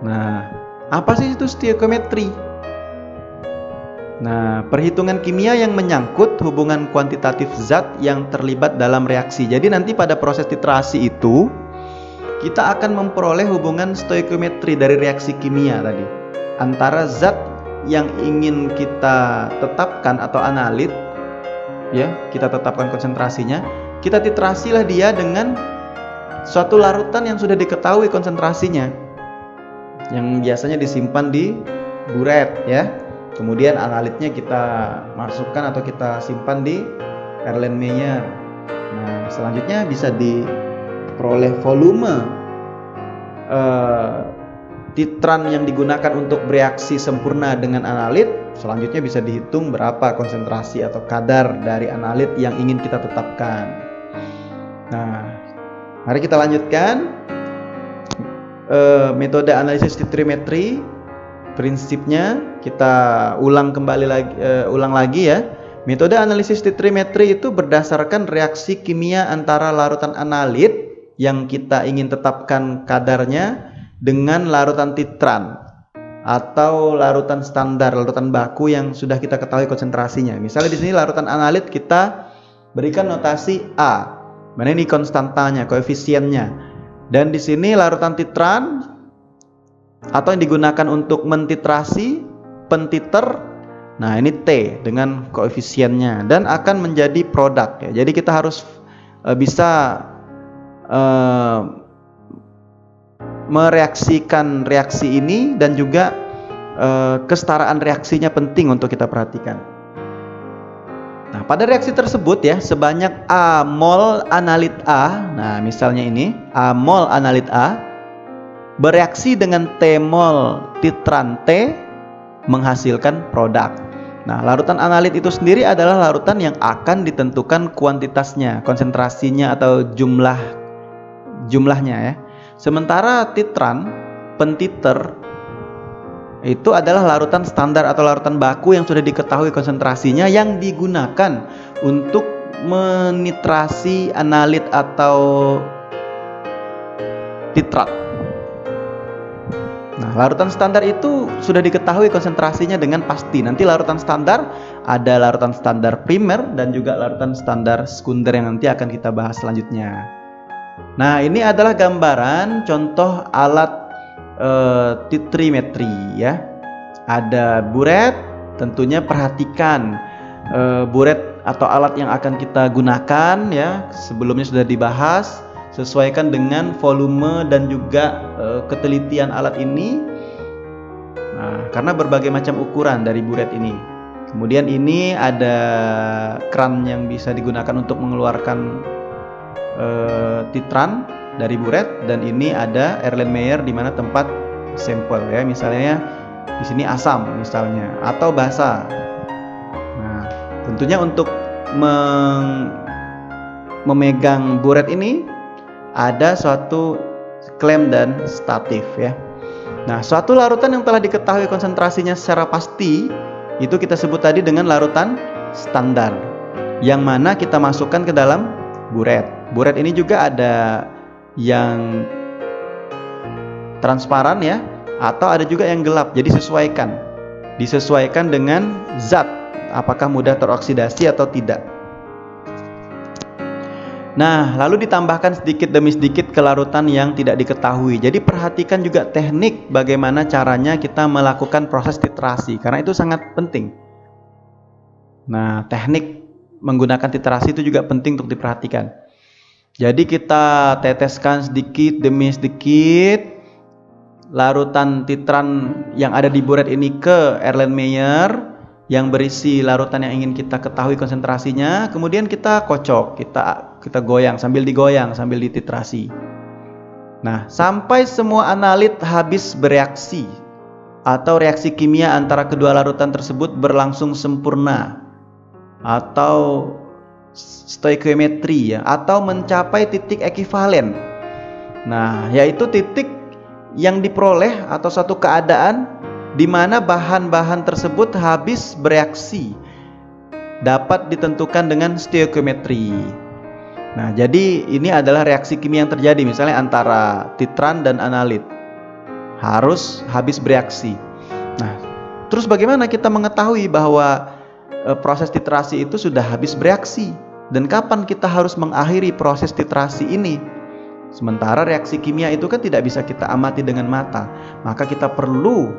Nah, apa sih itu stoikiometri? Nah, perhitungan kimia yang menyangkut hubungan kuantitatif zat yang terlibat dalam reaksi. Jadi nanti pada proses titrasi itu kita akan memperoleh hubungan stoikiometri dari reaksi kimia tadi antara zat yang ingin kita tetapkan atau analit, ya, kita tetapkan konsentrasinya, kita titrasilah dia dengan suatu larutan yang sudah diketahui konsentrasinya, yang biasanya disimpan di buret, ya. Kemudian analitnya kita masukkan atau kita simpan di Erlen Meyer. Nah, selanjutnya bisa diperoleh volume titran yang digunakan untuk bereaksi sempurna dengan analit. Selanjutnya bisa dihitung berapa konsentrasi atau kadar dari analit yang ingin kita tetapkan. Nah, mari kita lanjutkan metode analisis titrimetri. Prinsipnya kita ulang lagi ya. Metode analisis titrimetri itu berdasarkan reaksi kimia antara larutan analit yang kita ingin tetapkan kadarnya dengan larutan titran atau larutan standar, larutan baku yang sudah kita ketahui konsentrasinya. Misalnya di sini larutan analit kita berikan notasi A. Mana ini konstantanya, koefisiennya. Dan di sini larutan titran atau yang digunakan untuk mentitrasi pentiter, nah ini T dengan koefisiennya dan akan menjadi produk, ya. Jadi kita harus bisa mereaksikan reaksi ini dan juga kesetaraan reaksinya penting untuk kita perhatikan. Nah, pada reaksi tersebut ya sebanyak A mol analit A, nah misalnya ini A mol analit A bereaksi dengan T mol titran T menghasilkan produk. Nah, larutan analit itu sendiri adalah larutan yang akan ditentukan kuantitasnya, konsentrasinya atau jumlahnya ya. Sementara titran, pentiter itu adalah larutan standar atau larutan baku yang sudah diketahui konsentrasinya yang digunakan untuk menitrasi analit atau titrat. Nah, larutan standar itu sudah diketahui konsentrasinya dengan pasti. Nanti larutan standar ada larutan standar primer dan juga larutan standar sekunder yang nanti akan kita bahas selanjutnya. Nah, ini adalah gambaran contoh alat titrimetri ya. Ada buret, tentunya perhatikan buret atau alat yang akan kita gunakan ya. Sebelumnya sudah dibahas. Sesuaikan dengan volume dan juga ketelitian alat ini, nah, karena berbagai macam ukuran dari buret ini. Kemudian ini ada kran yang bisa digunakan untuk mengeluarkan titran dari buret. Dan ini ada Erlenmeyer di mana tempat sampel ya, misalnya di sini asam misalnya atau basa. Nah, tentunya untuk memegang buret ini ada suatu klem dan statif ya. Nah, suatu larutan yang telah diketahui konsentrasinya secara pasti itu kita sebut tadi dengan larutan standar, yang mana kita masukkan ke dalam buret. Buret ini juga ada yang transparan ya, atau ada juga yang gelap. Jadi disesuaikan dengan zat, apakah mudah teroksidasi atau tidak. Nah, lalu ditambahkan sedikit demi sedikit ke larutan yang tidak diketahui. Jadi perhatikan juga teknik bagaimana caranya kita melakukan proses titrasi, karena itu sangat penting. Nah, teknik menggunakan titrasi itu juga penting untuk diperhatikan. Jadi kita teteskan sedikit demi sedikit larutan titran yang ada di buret ini ke Erlenmeyer yang berisi larutan yang ingin kita ketahui konsentrasinya, kemudian kita kocok, kita goyang, sambil digoyang, sambil dititrasi. Nah, sampai semua analit habis bereaksi atau reaksi kimia antara kedua larutan tersebut berlangsung sempurna atau stoikiometri ya, atau mencapai titik ekivalen. Nah, yaitu titik yang diperoleh atau satu keadaan di mana bahan-bahan tersebut habis bereaksi dapat ditentukan dengan stoikiometri. Nah, jadi ini adalah reaksi kimia yang terjadi misalnya antara titran dan analit. Harus habis bereaksi. Nah, terus bagaimana kita mengetahui bahwa proses titrasi itu sudah habis bereaksi dan kapan kita harus mengakhiri proses titrasi ini? Sementara reaksi kimia itu kan tidak bisa kita amati dengan mata, maka kita perlu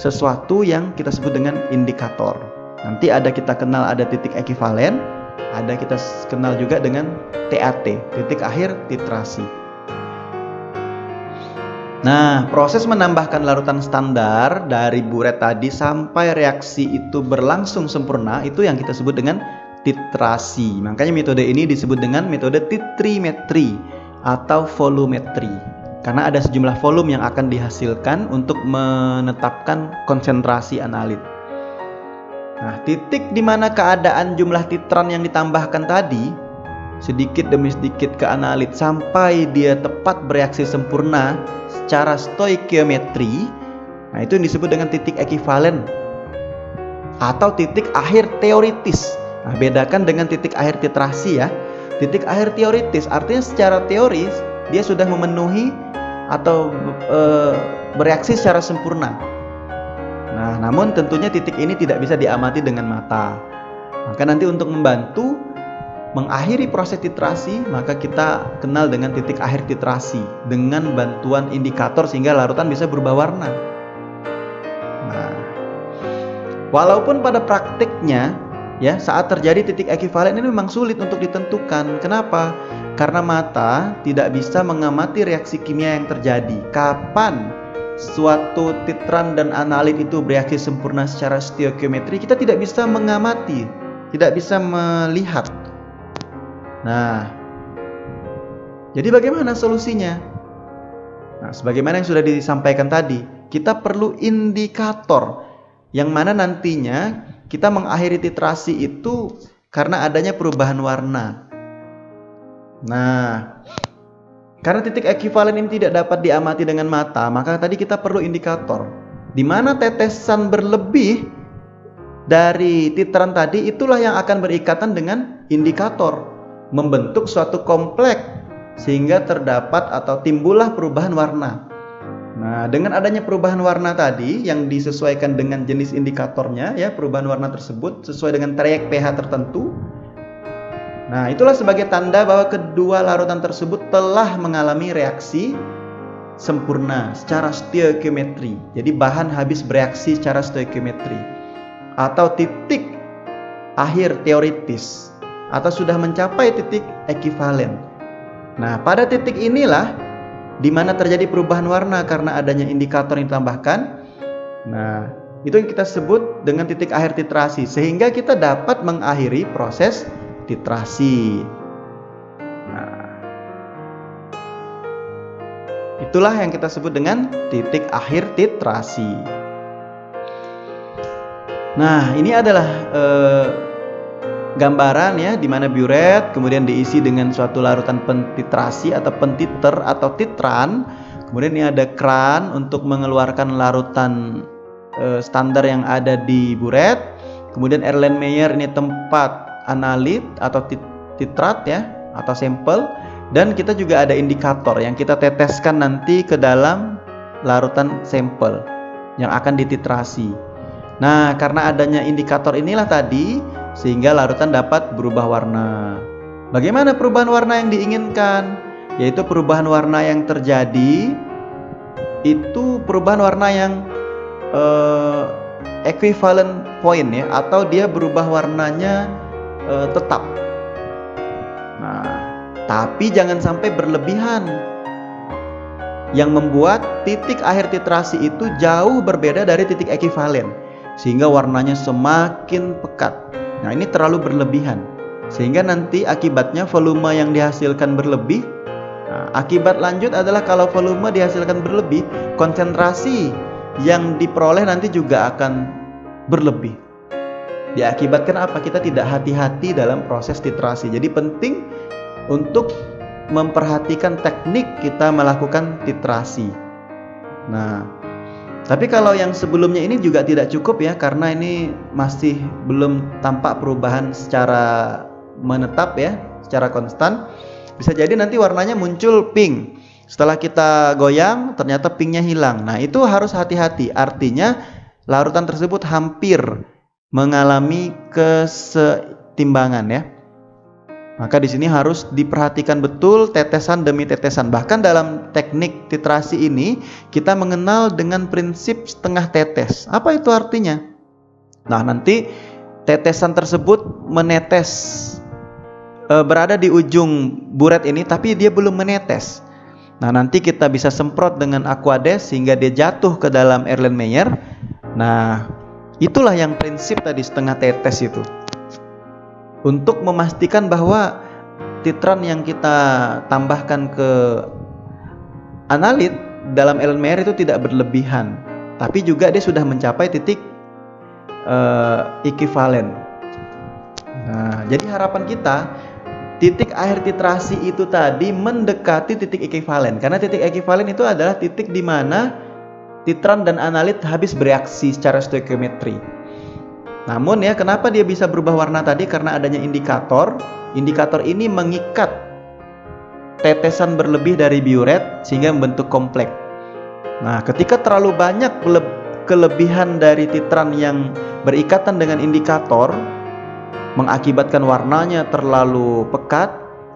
sesuatu yang kita sebut dengan indikator. Nanti ada kita kenal ada titik ekivalen, ada kita kenal juga dengan TAT, titik akhir titrasi. Nah, proses menambahkan larutan standar dari buret tadi sampai reaksi itu berlangsung sempurna, itu yang kita sebut dengan titrasi. Makanya metode ini disebut dengan metode titrimetri atau volumetri, karena ada sejumlah volume yang akan dihasilkan untuk menetapkan konsentrasi analit. Nah, titik di mana keadaan jumlah titran yang ditambahkan tadi sedikit demi sedikit ke analit sampai dia tepat bereaksi sempurna secara stoikiometri. Nah, itu yang disebut dengan titik ekivalen atau titik akhir teoritis. Nah, bedakan dengan titik akhir titrasi ya. Titik akhir teoritis artinya secara teoris dia sudah memenuhi atau bereaksi secara sempurna. Nah, namun tentunya titik ini tidak bisa diamati dengan mata. Maka nanti untuk membantu mengakhiri proses titrasi, maka kita kenal dengan titik akhir titrasi dengan bantuan indikator sehingga larutan bisa berubah warna. Nah, walaupun pada praktiknya ya saat terjadi titik ekivalen ini memang sulit untuk ditentukan. Kenapa? Karena mata tidak bisa mengamati reaksi kimia yang terjadi. Kapan suatu titran dan analit itu bereaksi sempurna secara stoikiometri, kita tidak bisa mengamati, tidak bisa melihat. Nah, jadi bagaimana solusinya? Nah, sebagaimana yang sudah disampaikan tadi, kita perlu indikator yang mana nantinya kita mengakhiri titrasi itu karena adanya perubahan warna. Nah, karena titik ekivalen ini tidak dapat diamati dengan mata, maka tadi kita perlu indikator di mana tetesan berlebih dari titran tadi itulah yang akan berikatan dengan indikator, membentuk suatu kompleks sehingga terdapat atau timbullah perubahan warna. Nah, dengan adanya perubahan warna tadi yang disesuaikan dengan jenis indikatornya ya, perubahan warna tersebut sesuai dengan trayek pH tertentu. Nah, itulah sebagai tanda bahwa kedua larutan tersebut telah mengalami reaksi sempurna secara stoikiometri. Jadi bahan habis bereaksi secara stoikiometri atau titik akhir teoritis, atau sudah mencapai titik ekivalen. Nah, pada titik inilah di mana terjadi perubahan warna karena adanya indikator yang ditambahkan. Nah, itu yang kita sebut dengan titik akhir titrasi, sehingga kita dapat mengakhiri proses titrasi. Nah, itulah yang kita sebut dengan titik akhir titrasi. Nah, ini adalah gambaran ya, di mana buret kemudian diisi dengan suatu larutan pentitrasi atau pentiter atau titran. Kemudian ini ada kran untuk mengeluarkan larutan standar yang ada di buret. Kemudian Erlenmeyer ini tempat analit atau titrat ya, atau sampel. Dan kita juga ada indikator yang kita teteskan nanti ke dalam larutan sampel yang akan dititrasi. Nah, karena adanya indikator inilah tadi sehingga larutan dapat berubah warna. Bagaimana perubahan warna yang diinginkan? Yaitu perubahan warna yang terjadi itu perubahan warna yang equivalent point ya, atau dia berubah warnanya tetap. Nah, tapi jangan sampai berlebihan. yang membuat titik akhir titrasi itu jauh berbeda dari titik ekivalen, sehingga warnanya semakin pekat. Nah, ini terlalu berlebihan, sehingga nanti akibatnya volume yang dihasilkan berlebih. Nah, akibat lanjut adalah kalau volume dihasilkan berlebih, konsentrasi yang diperoleh nanti juga akan berlebih. Diakibatkan apa? Kita tidak hati-hati dalam proses titrasi. Jadi penting untuk memperhatikan teknik kita melakukan titrasi. Nah, tapi kalau yang sebelumnya ini juga tidak cukup ya, karena ini masih belum tampak perubahan secara menetap ya, secara konstan. Bisa jadi nanti warnanya muncul pink. Setelah kita goyang, ternyata pinknya hilang. Nah, itu harus hati-hati. Artinya larutan tersebut hampir mengalami kesetimbangan ya. Maka di sini harus diperhatikan betul tetesan demi tetesan. Bahkan dalam teknik titrasi ini kita mengenal dengan prinsip setengah tetes. Apa itu artinya? Nah, nanti tetesan tersebut menetes, berada di ujung buret ini, tapi dia belum menetes. Nah, nanti kita bisa semprot dengan aquades sehingga dia jatuh ke dalam Erlenmeyer. Nah, itulah yang prinsip tadi setengah tetes itu, untuk memastikan bahwa titran yang kita tambahkan ke analit dalam Erlenmeyer itu tidak berlebihan, tapi juga dia sudah mencapai titik ekivalen. Nah, jadi harapan kita titik akhir titrasi itu tadi mendekati titik ekivalen, karena titik ekivalen itu adalah titik di mana titran dan analit habis bereaksi secara stoikiometri. Namun ya, kenapa dia bisa berubah warna tadi? Karena adanya indikator. Indikator ini mengikat tetesan berlebih dari biuret sehingga membentuk komplek. Nah, ketika terlalu banyak kelebihan dari titran yang berikatan dengan indikator mengakibatkan warnanya terlalu pekat,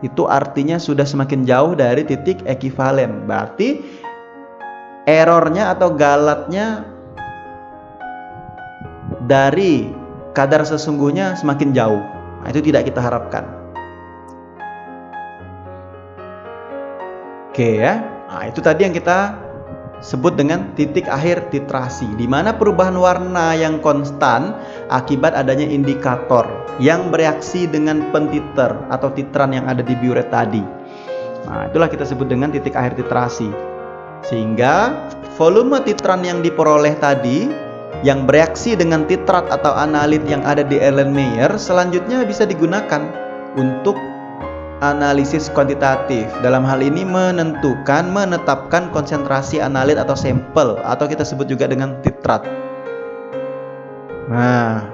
itu artinya sudah semakin jauh dari titik ekivalen. Berarti errornya atau galatnya dari kadar sesungguhnya semakin jauh. Nah, itu tidak kita harapkan. Oke ya. Nah, itu tadi yang kita sebut dengan titik akhir titrasi, di mana perubahan warna yang konstan akibat adanya indikator yang bereaksi dengan pentiter atau titran yang ada di biuret tadi. Nah, itulah kita sebut dengan titik akhir titrasi. Sehingga volume titran yang diperoleh tadi yang bereaksi dengan titrat atau analit yang ada di Erlenmeyer selanjutnya bisa digunakan untuk analisis kuantitatif. Dalam hal ini menentukan, menetapkan konsentrasi analit atau sampel, atau kita sebut juga dengan titrat. Nah,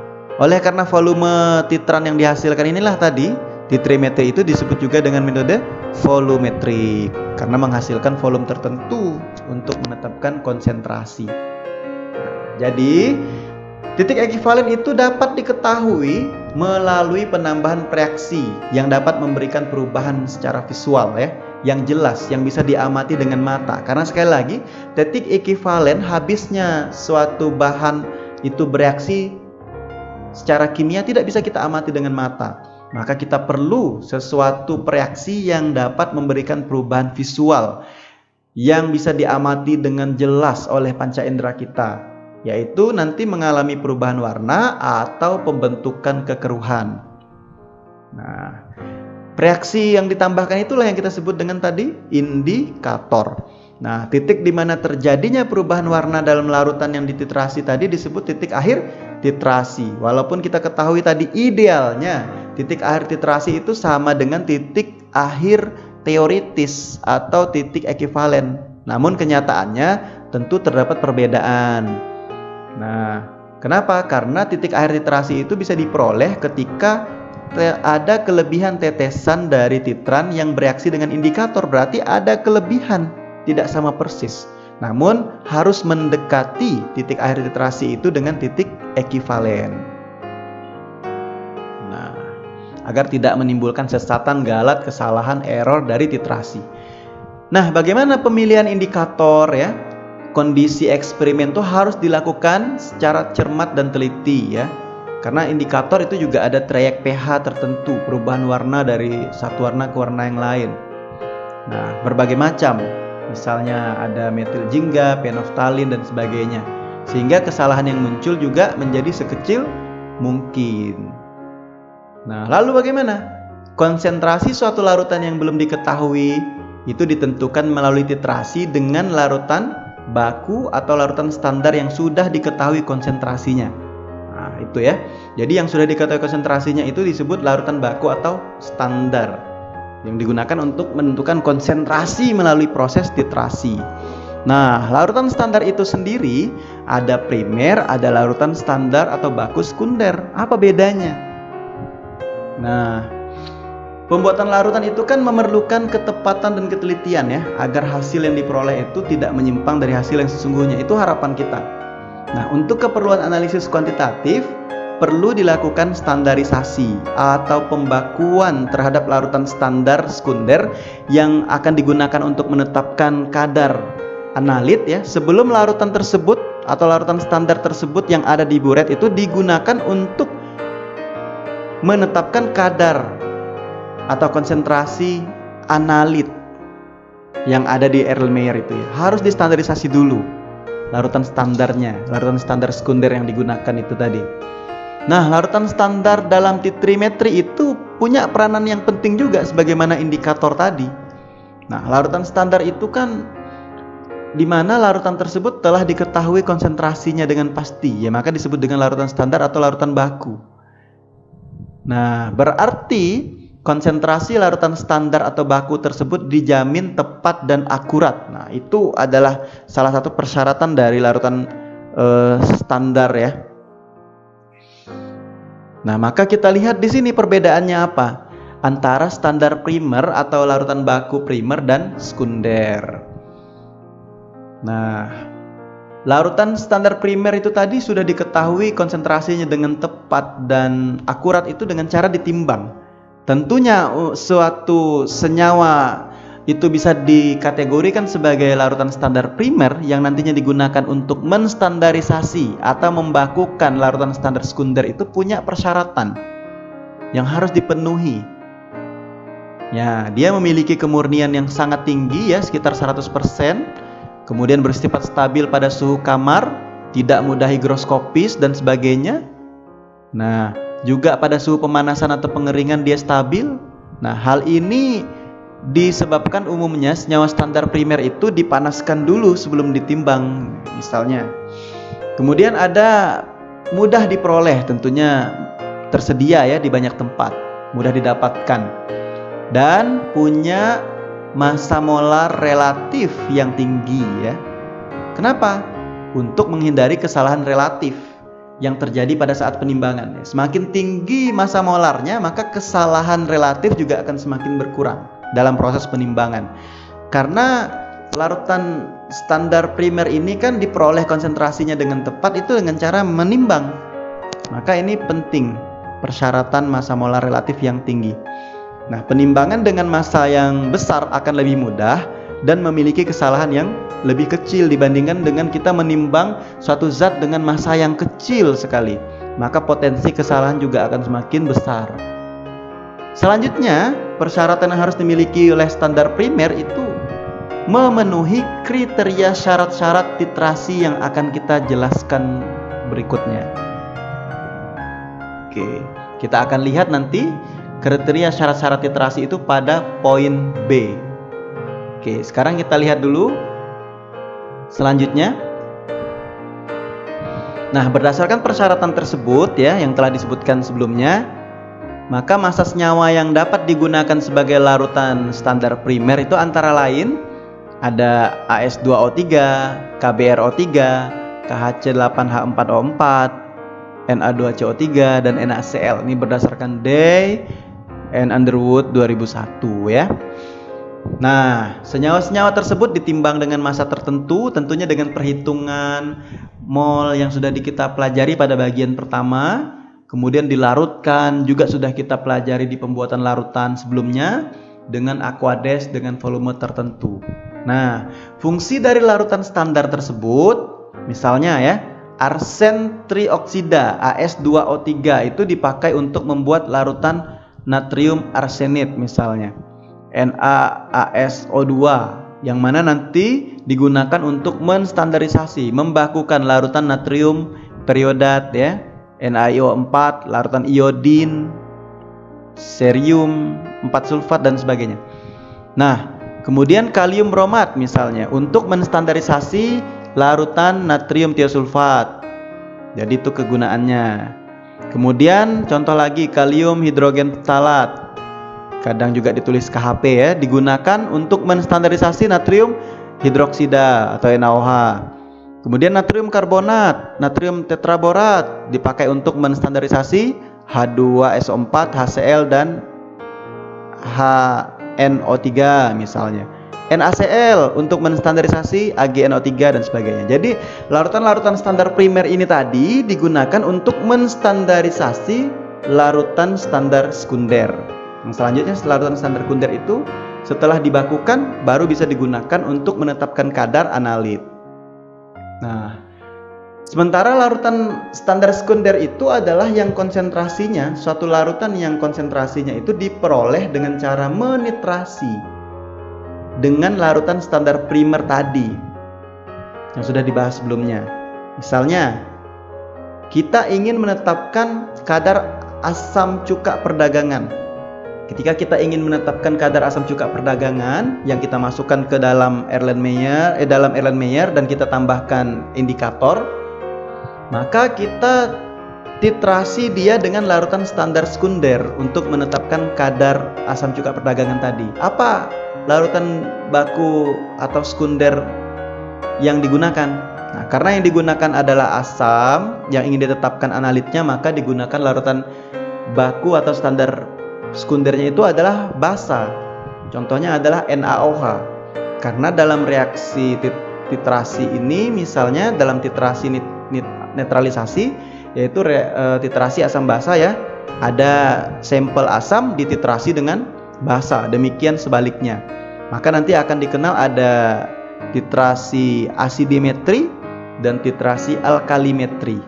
oleh karena volume titran yang dihasilkan inilah tadi, titrimetri itu disebut juga dengan metode volumetrik, karena menghasilkan volume tertentu untuk menetapkan konsentrasi. Jadi, titik ekivalen itu dapat diketahui melalui penambahan preaksi yang dapat memberikan perubahan secara visual ya, yang jelas, yang bisa diamati dengan mata. Karena sekali lagi, titik ekivalen habisnya suatu bahan itu bereaksi secara kimia tidak bisa kita amati dengan mata. Maka kita perlu sesuatu preaksi yang dapat memberikan perubahan visual yang bisa diamati dengan jelas oleh panca indera kita, yaitu nanti mengalami perubahan warna atau pembentukan kekeruhan. Nah, reaksi yang ditambahkan itulah yang kita sebut dengan tadi indikator. Nah, titik di mana terjadinya perubahan warna dalam larutan yang dititrasi tadi disebut titik akhir titrasi. Walaupun kita ketahui tadi idealnya titik akhir titrasi itu sama dengan titik akhir teoritis atau titik ekivalen, namun kenyataannya tentu terdapat perbedaan. Nah, kenapa? Karena titik akhir titrasi itu bisa diperoleh ketika ada kelebihan tetesan dari titran yang bereaksi dengan indikator. Berarti ada kelebihan, tidak sama persis, namun harus mendekati titik akhir titrasi itu dengan titik ekivalen. Nah, agar tidak menimbulkan sesatan, galat, kesalahan, error dari titrasi. Nah, bagaimana pemilihan indikator ya? Kondisi eksperimen itu harus dilakukan secara cermat dan teliti ya, karena indikator itu juga ada trayek pH tertentu, perubahan warna dari satu warna ke warna yang lain. Nah, berbagai macam. misalnya ada metil jingga, penoftalin, dan sebagainya, sehingga kesalahan yang muncul juga menjadi sekecil mungkin. Nah, lalu bagaimana? Konsentrasi suatu larutan yang belum diketahui itu ditentukan melalui titrasi dengan larutan baku atau larutan standar yang sudah diketahui konsentrasinya. Nah, itu ya. Jadi yang sudah diketahui konsentrasinya itu disebut larutan baku atau standar, yang digunakan untuk menentukan konsentrasi melalui proses titrasi. Nah, larutan standar itu sendiri ada primer, ada larutan standar atau baku sekunder. Apa bedanya? Nah, pembuatan larutan itu kan memerlukan ketepatan dan ketelitian ya, agar hasil yang diperoleh itu tidak menyimpang dari hasil yang sesungguhnya. Itu harapan kita. Nah, untuk keperluan analisis kuantitatif perlu dilakukan standarisasi atau pembakuan terhadap larutan standar sekunder yang akan digunakan untuk menetapkan kadar analit ya, sebelum larutan tersebut atau larutan standar tersebut yang ada di buret itu digunakan untuk menetapkan kadar atau konsentrasi analit yang ada di Erlenmeyer itu ya. Harus distandarisasi dulu larutan standarnya, larutan standar sekunder yang digunakan itu tadi. Nah, larutan standar dalam titrimetri itu punya peranan yang penting juga sebagaimana indikator tadi. Nah, larutan standar itu kan dimana larutan tersebut telah diketahui konsentrasinya dengan pasti ya, maka disebut dengan larutan standar atau larutan baku. Nah, berarti konsentrasi larutan standar atau baku tersebut dijamin tepat dan akurat. Nah, itu adalah salah satu persyaratan dari larutan standar ya. Nah, maka kita lihat di sini perbedaannya apa antara standar primer atau larutan baku primer dan sekunder. Nah, larutan standar primer itu tadi sudah diketahui konsentrasinya dengan tepat dan akurat itu dengan cara ditimbang. Tentunya suatu senyawa itu bisa dikategorikan sebagai larutan standar primer yang nantinya digunakan untuk menstandarisasi atau membakukan larutan standar sekunder itu punya persyaratan yang harus dipenuhi. Ya, dia memiliki kemurnian yang sangat tinggi ya, sekitar 100%, kemudian bersifat stabil pada suhu kamar, tidak mudah higroskopis dan sebagainya. Nah, juga pada suhu pemanasan atau pengeringan dia stabil. Nah, hal ini disebabkan umumnya senyawa standar primer itu dipanaskan dulu sebelum ditimbang misalnya. Kemudian ada mudah diperoleh, tentunya tersedia ya di banyak tempat, mudah didapatkan, dan punya massa molar relatif yang tinggi ya. Kenapa? Untuk menghindari kesalahan relatif yang terjadi pada saat penimbangan. Semakin tinggi massa molarnya, maka kesalahan relatif juga akan semakin berkurang dalam proses penimbangan. Karena larutan standar primer ini kan diperoleh konsentrasinya dengan tepat itu dengan cara menimbang. Maka ini penting, persyaratan massa molar relatif yang tinggi. Nah, penimbangan dengan massa yang besar akan lebih mudah dan memiliki kesalahan yang lebih kecil dibandingkan dengan kita menimbang suatu zat dengan massa yang kecil sekali. Maka potensi kesalahan juga akan semakin besar. Selanjutnya, persyaratan yang harus dimiliki oleh standar primer itu memenuhi kriteria syarat-syarat titrasi yang akan kita jelaskan berikutnya. Oke, kita akan lihat nanti kriteria syarat-syarat titrasi itu pada poin B. Oke, sekarang kita lihat dulu selanjutnya. Nah, berdasarkan persyaratan tersebut ya yang telah disebutkan sebelumnya, maka massa senyawa yang dapat digunakan sebagai larutan standar primer itu antara lain ada As2O3, KBRO3, KHC8H4O4, Na2CO3, dan NaCl. Ini berdasarkan Day and Underwood 2001 ya. Nah, senyawa-senyawa tersebut ditimbang dengan massa tertentu, tentunya dengan perhitungan mol yang sudah kita pelajari pada bagian pertama. Kemudian dilarutkan, juga sudah kita pelajari di pembuatan larutan sebelumnya, dengan aquades dengan volume tertentu. Nah, fungsi dari larutan standar tersebut, misalnya ya, arsen trioksida As2O3 itu dipakai untuk membuat larutan natrium arsenit misalnya, NaAsO2 yang mana nanti digunakan untuk menstandarisasi, membakukan larutan natrium periodat ya, NaIO4, larutan iodin, serium 4 sulfat dan sebagainya. Nah, kemudian kalium bromat misalnya untuk menstandarisasi larutan natrium tiosulfat. Jadi itu kegunaannya. Kemudian contoh lagi kalium hidrogen ptalat. Kadang juga ditulis KHP ya, digunakan untuk menstandarisasi natrium hidroksida atau NaOH. Kemudian natrium karbonat, natrium tetraborat dipakai untuk menstandarisasi H2SO4, HCl dan HNO3 misalnya. NaCl untuk menstandarisasi AgNO3 dan sebagainya. Jadi larutan-larutan standar primer ini tadi digunakan untuk menstandarisasi larutan standar sekunder. Yang selanjutnya larutan standar sekunder itu setelah dibakukan baru bisa digunakan untuk menetapkan kadar analit. Nah, sementara larutan standar sekunder itu adalah yang konsentrasinya, suatu larutan yang konsentrasinya itu diperoleh dengan cara menitrasi dengan larutan standar primer tadi yang sudah dibahas sebelumnya. Misalnya kita ingin menetapkan kadar asam cuka perdagangan. Ketika kita ingin menetapkan kadar asam cuka perdagangan yang kita masukkan ke dalam Erlenmeyer dan kita tambahkan indikator, maka kita titrasi dia dengan larutan standar sekunder untuk menetapkan kadar asam cuka perdagangan tadi. Apa larutan baku atau sekunder yang digunakan? Nah, karena yang digunakan adalah asam yang ingin ditetapkan analitnya, maka digunakan larutan baku atau standar sekundernya itu adalah basa. Contohnya adalah NaOH. Karena dalam reaksi titrasi ini, misalnya dalam titrasi netralisasi, yaitu titrasi asam basa ya, ada sampel asam dititrasi dengan basa. Demikian sebaliknya. Maka nanti akan dikenal ada titrasi asidimetri dan titrasi alkalimetri.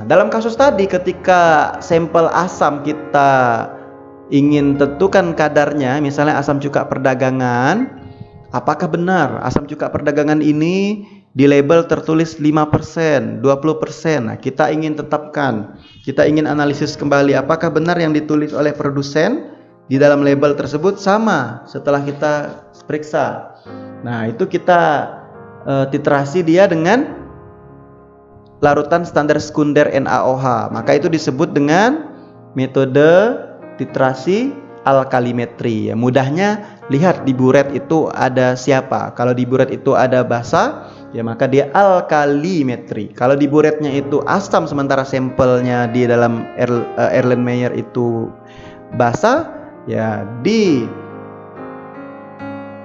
Nah, dalam kasus tadi ketika sampel asam kita ingin tentukan kadarnya, misalnya asam cuka perdagangan, apakah benar asam cuka perdagangan ini di label tertulis 5%, 20%. Nah, kita ingin tetapkan, kita ingin analisis kembali apakah benar yang ditulis oleh produsen di dalam label tersebut sama setelah kita periksa. Nah, itu kita titrasi dia dengan larutan standar sekunder NaOH. Maka itu disebut dengan metode titrasi alkalimetri. Ya, mudahnya lihat di buret itu ada siapa. Kalau di buret itu ada basa, ya maka dia alkalimetri. Kalau di buretnya itu asam sementara sampelnya di dalam Erlenmeyer itu basa, ya di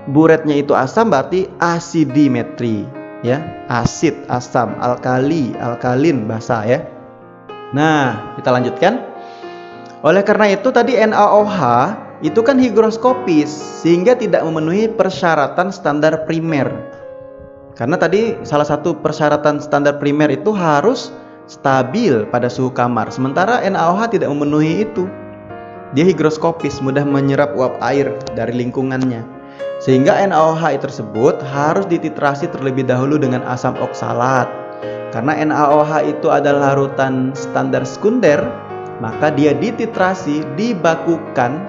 buretnya itu asam berarti asidimetri. Ya, asid, asam, alkali, alkalin, basa ya. Nah, kita lanjutkan. Oleh karena itu tadi NaOH itu kan higroskopis sehingga tidak memenuhi persyaratan standar primer. Karena tadi salah satu persyaratan standar primer itu harus stabil pada suhu kamar. Sementara NaOH tidak memenuhi itu. Dia higroskopis, mudah menyerap uap air dari lingkungannya. Sehingga NaOH tersebut harus dititrasi terlebih dahulu dengan asam oksalat. Karena NaOH itu adalah larutan standar sekunder, maka dia dititrasi, dibakukan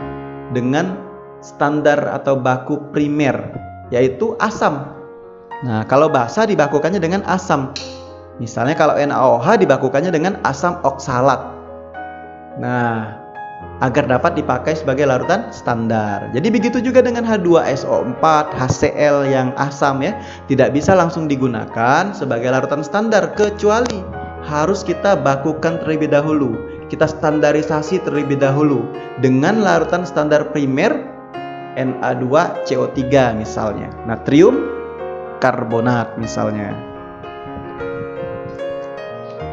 dengan standar atau baku primer, yaitu asam. Nah, kalau basa dibakukannya dengan asam. Misalnya kalau NaOH dibakukannya dengan asam oksalat. Nah, agar dapat dipakai sebagai larutan standar. Jadi begitu juga dengan H2SO4, HCl yang asam ya, tidak bisa langsung digunakan sebagai larutan standar kecuali harus kita bakukan terlebih dahulu. Kita standarisasi terlebih dahulu dengan larutan standar primer Na2CO3 misalnya, natrium karbonat misalnya.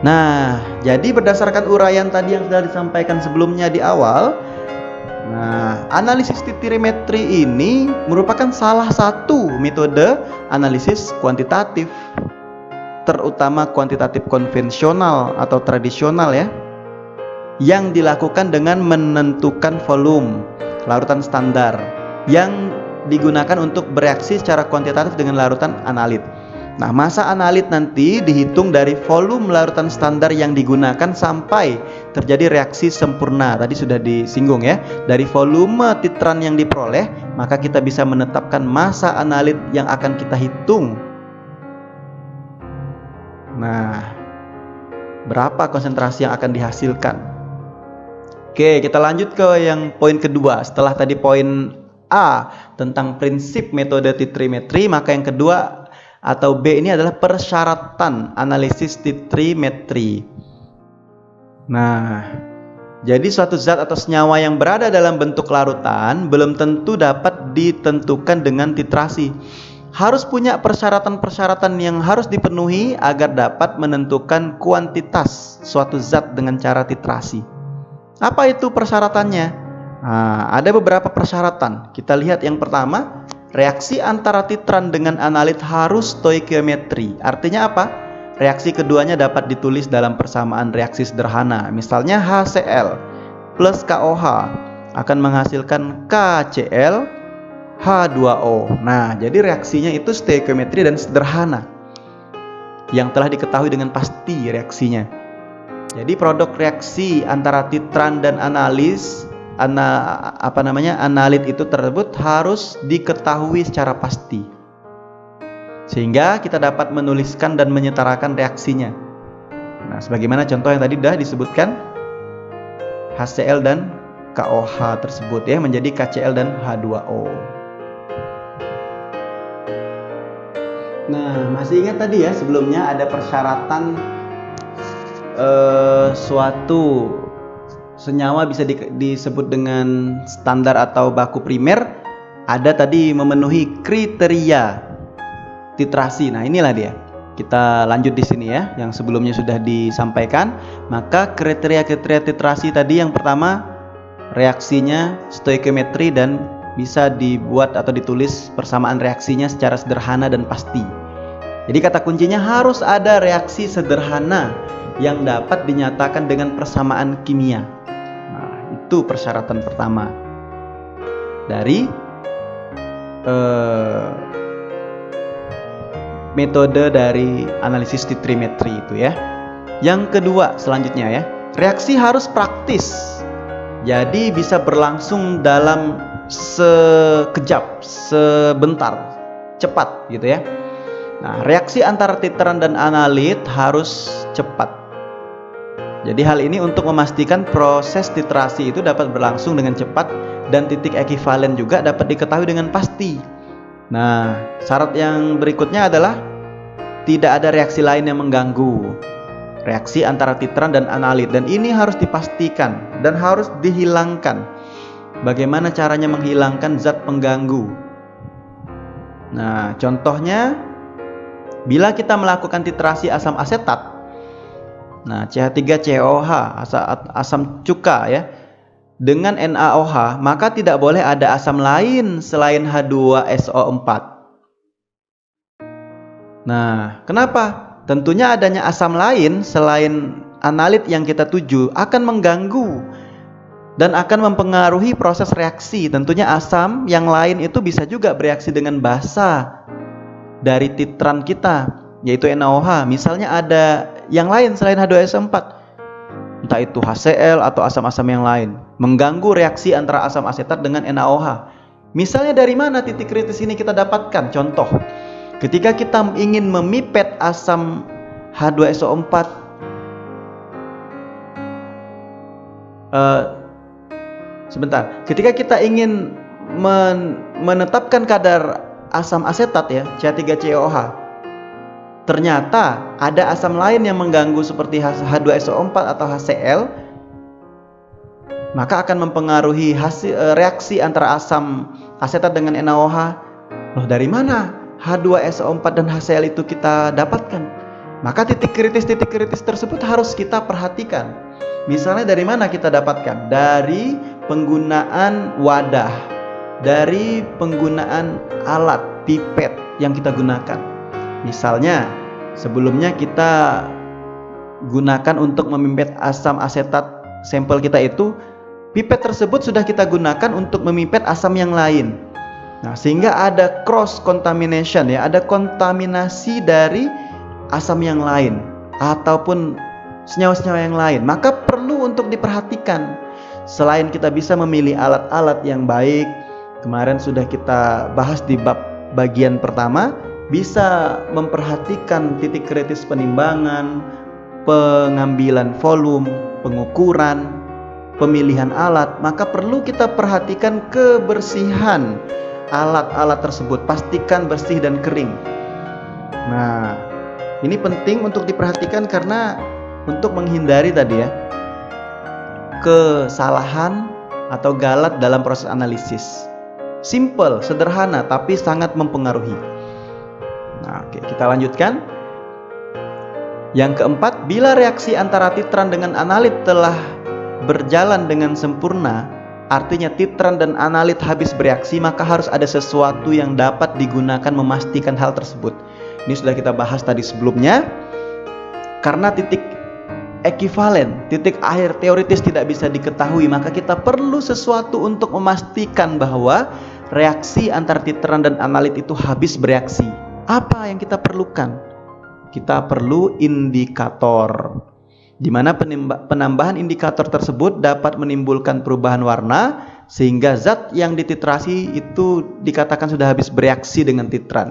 Nah, jadi berdasarkan uraian tadi yang sudah disampaikan sebelumnya di awal, nah, analisis titrimetri ini merupakan salah satu metode analisis kuantitatif, terutama kuantitatif konvensional atau tradisional ya, yang dilakukan dengan menentukan volume larutan standar yang digunakan untuk bereaksi secara kuantitatif dengan larutan analit. Nah, massa analit nanti dihitung dari volume larutan standar yang digunakan sampai terjadi reaksi sempurna. Tadi sudah disinggung ya. Dari volume titran yang diperoleh, maka kita bisa menetapkan massa analit yang akan kita hitung. Nah, berapa konsentrasi yang akan dihasilkan? Oke, kita lanjut ke yang poin kedua. Setelah tadi poin A tentang prinsip metode titrimetri, maka yang kedua atau B ini adalah persyaratan analisis titrimetri. Nah, jadi suatu zat atau senyawa yang berada dalam bentuk larutan belum tentu dapat ditentukan dengan titrasi. Harus punya persyaratan-persyaratan yang harus dipenuhi agar dapat menentukan kuantitas suatu zat dengan cara titrasi. Apa itu persyaratannya? Nah, ada beberapa persyaratan. Kita lihat yang pertama, reaksi antara titran dengan analit harus stoikiometri. Artinya apa? Reaksi keduanya dapat ditulis dalam persamaan reaksi sederhana. Misalnya HCl plus KOH akan menghasilkan KCl H2O. Nah, jadi reaksinya itu stoikiometri dan sederhana, yang telah diketahui dengan pasti reaksinya. Jadi produk reaksi antara titran dan analit itu tersebut harus diketahui secara pasti, sehingga kita dapat menuliskan dan menyetarakan reaksinya. Nah, sebagaimana contoh yang tadi sudah disebutkan, HCl dan KOH tersebut ya menjadi KCl dan H2O. Nah, masih ingat tadi ya, sebelumnya ada persyaratan suatu senyawa bisa disebut dengan standar atau baku primer. Ada tadi memenuhi kriteria titrasi. Nah, inilah dia. Kita lanjut di sini ya, yang sebelumnya sudah disampaikan. Maka kriteria-kriteria titrasi tadi yang pertama, reaksinya stoikiometri dan bisa dibuat atau ditulis persamaan reaksinya secara sederhana dan pasti. Jadi kata kuncinya harus ada reaksi sederhana yang dapat dinyatakan dengan persamaan kimia. Itu persyaratan pertama dari metode dari analisis titrimetri itu ya. Yang kedua selanjutnya ya, reaksi harus praktis. Jadi bisa berlangsung dalam sekejap, sebentar, cepat gitu ya. Nah, reaksi antara titran dan analit harus cepat. Jadi hal ini untuk memastikan proses titrasi itu dapat berlangsung dengan cepat dan titik ekivalen juga dapat diketahui dengan pasti. Nah, syarat yang berikutnya adalah tidak ada reaksi lain yang mengganggu reaksi antara titran dan analit, dan ini harus dipastikan dan harus dihilangkan. Bagaimana caranya menghilangkan zat pengganggu? Nah, contohnya bila kita melakukan titrasi asam asetat, nah, CH3COOH, asam cuka ya, dengan NaOH, maka tidak boleh ada asam lain selain H2SO4. Nah, kenapa? Tentunya adanya asam lain selain analit yang kita tuju akan mengganggu dan akan mempengaruhi proses reaksi. Tentunya asam yang lain itu bisa juga bereaksi dengan basa dari titran kita, yaitu NaOH. Misalnya ada yang lain selain H2SO4, entah itu HCl atau asam-asam yang lain, mengganggu reaksi antara asam asetat dengan NaOH. Misalnya dari mana titik kritis ini kita dapatkan? Contoh, ketika kita ingin memipet asam H2SO4 ketika kita ingin menetapkan kadar asam asetat ya, CH3COOH, ternyata ada asam lain yang mengganggu seperti H2SO4 atau HCl, maka akan mempengaruhi reaksi antara asam asetat dengan NaOH. Loh, dari mana H2SO4 dan HCl itu kita dapatkan? Maka titik kritis tersebut harus kita perhatikan. Misalnya dari mana kita dapatkan? Dari penggunaan wadah, dari penggunaan alat pipet yang kita gunakan. Misalnya, sebelumnya kita gunakan untuk memipet asam asetat sampel kita itu, pipet tersebut sudah kita gunakan untuk memipet asam yang lain. Nah, sehingga ada cross contamination ya, ada kontaminasi dari asam yang lain ataupun senyawa-senyawa yang lain. Maka perlu untuk diperhatikan. Selain kita bisa memilih alat-alat yang baik, kemarin sudah kita bahas di bab bagian pertama, bisa memperhatikan titik kritis penimbangan, pengambilan volume, pengukuran, pemilihan alat, maka perlu kita perhatikan kebersihan alat-alat tersebut. Pastikan bersih dan kering. Nah, ini penting untuk diperhatikan karena untuk menghindari tadi ya kesalahan atau galat dalam proses analisis. Simple, sederhana, tapi sangat mempengaruhi. Nah, oke, kita lanjutkan. Yang keempat, bila reaksi antara titran dengan analit telah berjalan dengan sempurna, artinya titran dan analit habis bereaksi, maka harus ada sesuatu yang dapat digunakan memastikan hal tersebut. Ini sudah kita bahas tadi sebelumnya. Karena titik ekivalen, titik akhir teoritis tidak bisa diketahui, maka kita perlu sesuatu untuk memastikan bahwa reaksi antar titran dan analit itu habis bereaksi. Apa yang kita perlukan? Kita perlu indikator, di mana penambahan indikator tersebut dapat menimbulkan perubahan warna sehingga zat yang dititrasi itu dikatakan sudah habis bereaksi dengan titran.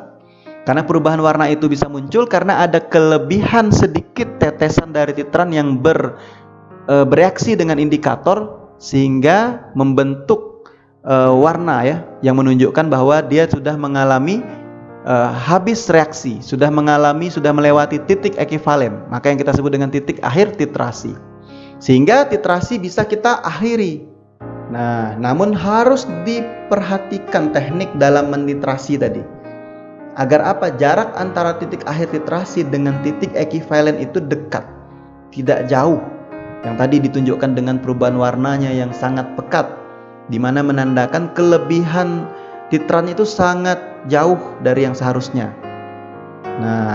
Karena perubahan warna itu bisa muncul karena ada kelebihan sedikit tetesan dari titran yang bereaksi dengan indikator sehingga membentuk warna ya, yang menunjukkan bahwa dia sudah mengalami habis reaksi, sudah melewati titik ekivalen, maka yang kita sebut dengan titik akhir titrasi. Sehingga titrasi bisa kita akhiri. Nah, namun harus diperhatikan teknik dalam menitrasi tadi. Agar apa? Jarak antara titik akhir titrasi dengan titik ekivalen itu dekat, tidak jauh. Yang tadi ditunjukkan dengan perubahan warnanya yang sangat pekat, di mana menandakan kelebihan titran itu sangat jauh dari yang seharusnya. Nah,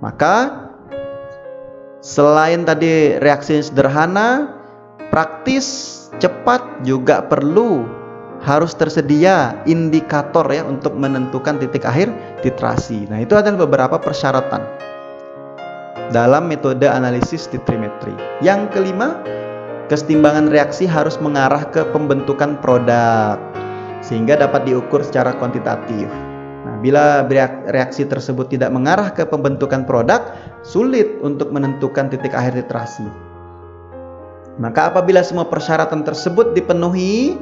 maka selain tadi reaksi sederhana, praktis, cepat juga perlu. Harus tersedia indikator ya untuk menentukan titik akhir titrasi. Nah, itu adalah beberapa persyaratan dalam metode analisis titrimetri. Yang kelima, kesetimbangan reaksi harus mengarah ke pembentukan produk sehingga dapat diukur secara kuantitatif. Nah, bila reaksi tersebut tidak mengarah ke pembentukan produk, sulit untuk menentukan titik akhir titrasi. Maka apabila semua persyaratan tersebut dipenuhi,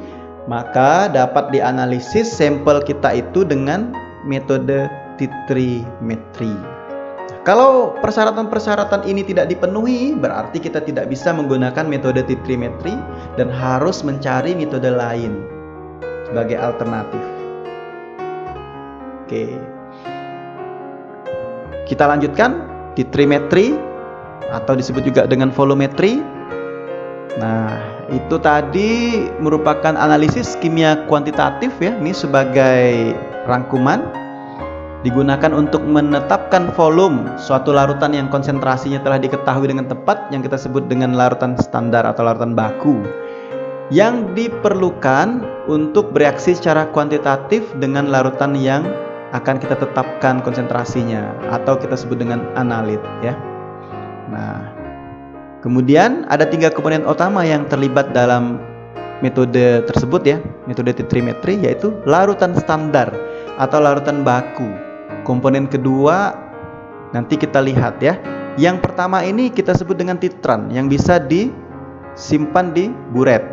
maka dapat dianalisis sampel kita itu dengan metode titrimetri. Kalau persyaratan-persyaratan ini tidak dipenuhi, berarti kita tidak bisa menggunakan metode titrimetri dan harus mencari metode lain sebagai alternatif. Oke, kita lanjutkan titrimetri atau disebut juga dengan volumetri. Nah, itu tadi merupakan analisis kimia kuantitatif ya, ini sebagai rangkuman digunakan untuk menetapkan volume suatu larutan yang konsentrasinya telah diketahui dengan tepat, yang kita sebut dengan larutan standar atau larutan baku, yang diperlukan untuk bereaksi secara kuantitatif dengan larutan yang akan kita tetapkan konsentrasinya atau kita sebut dengan analit ya. Nah, kemudian ada 3 komponen utama yang terlibat dalam metode tersebut ya, metode titrimetri, yaitu larutan standar atau larutan baku. Komponen kedua nanti kita lihat ya. Yang pertama ini kita sebut dengan titran yang bisa disimpan di buret.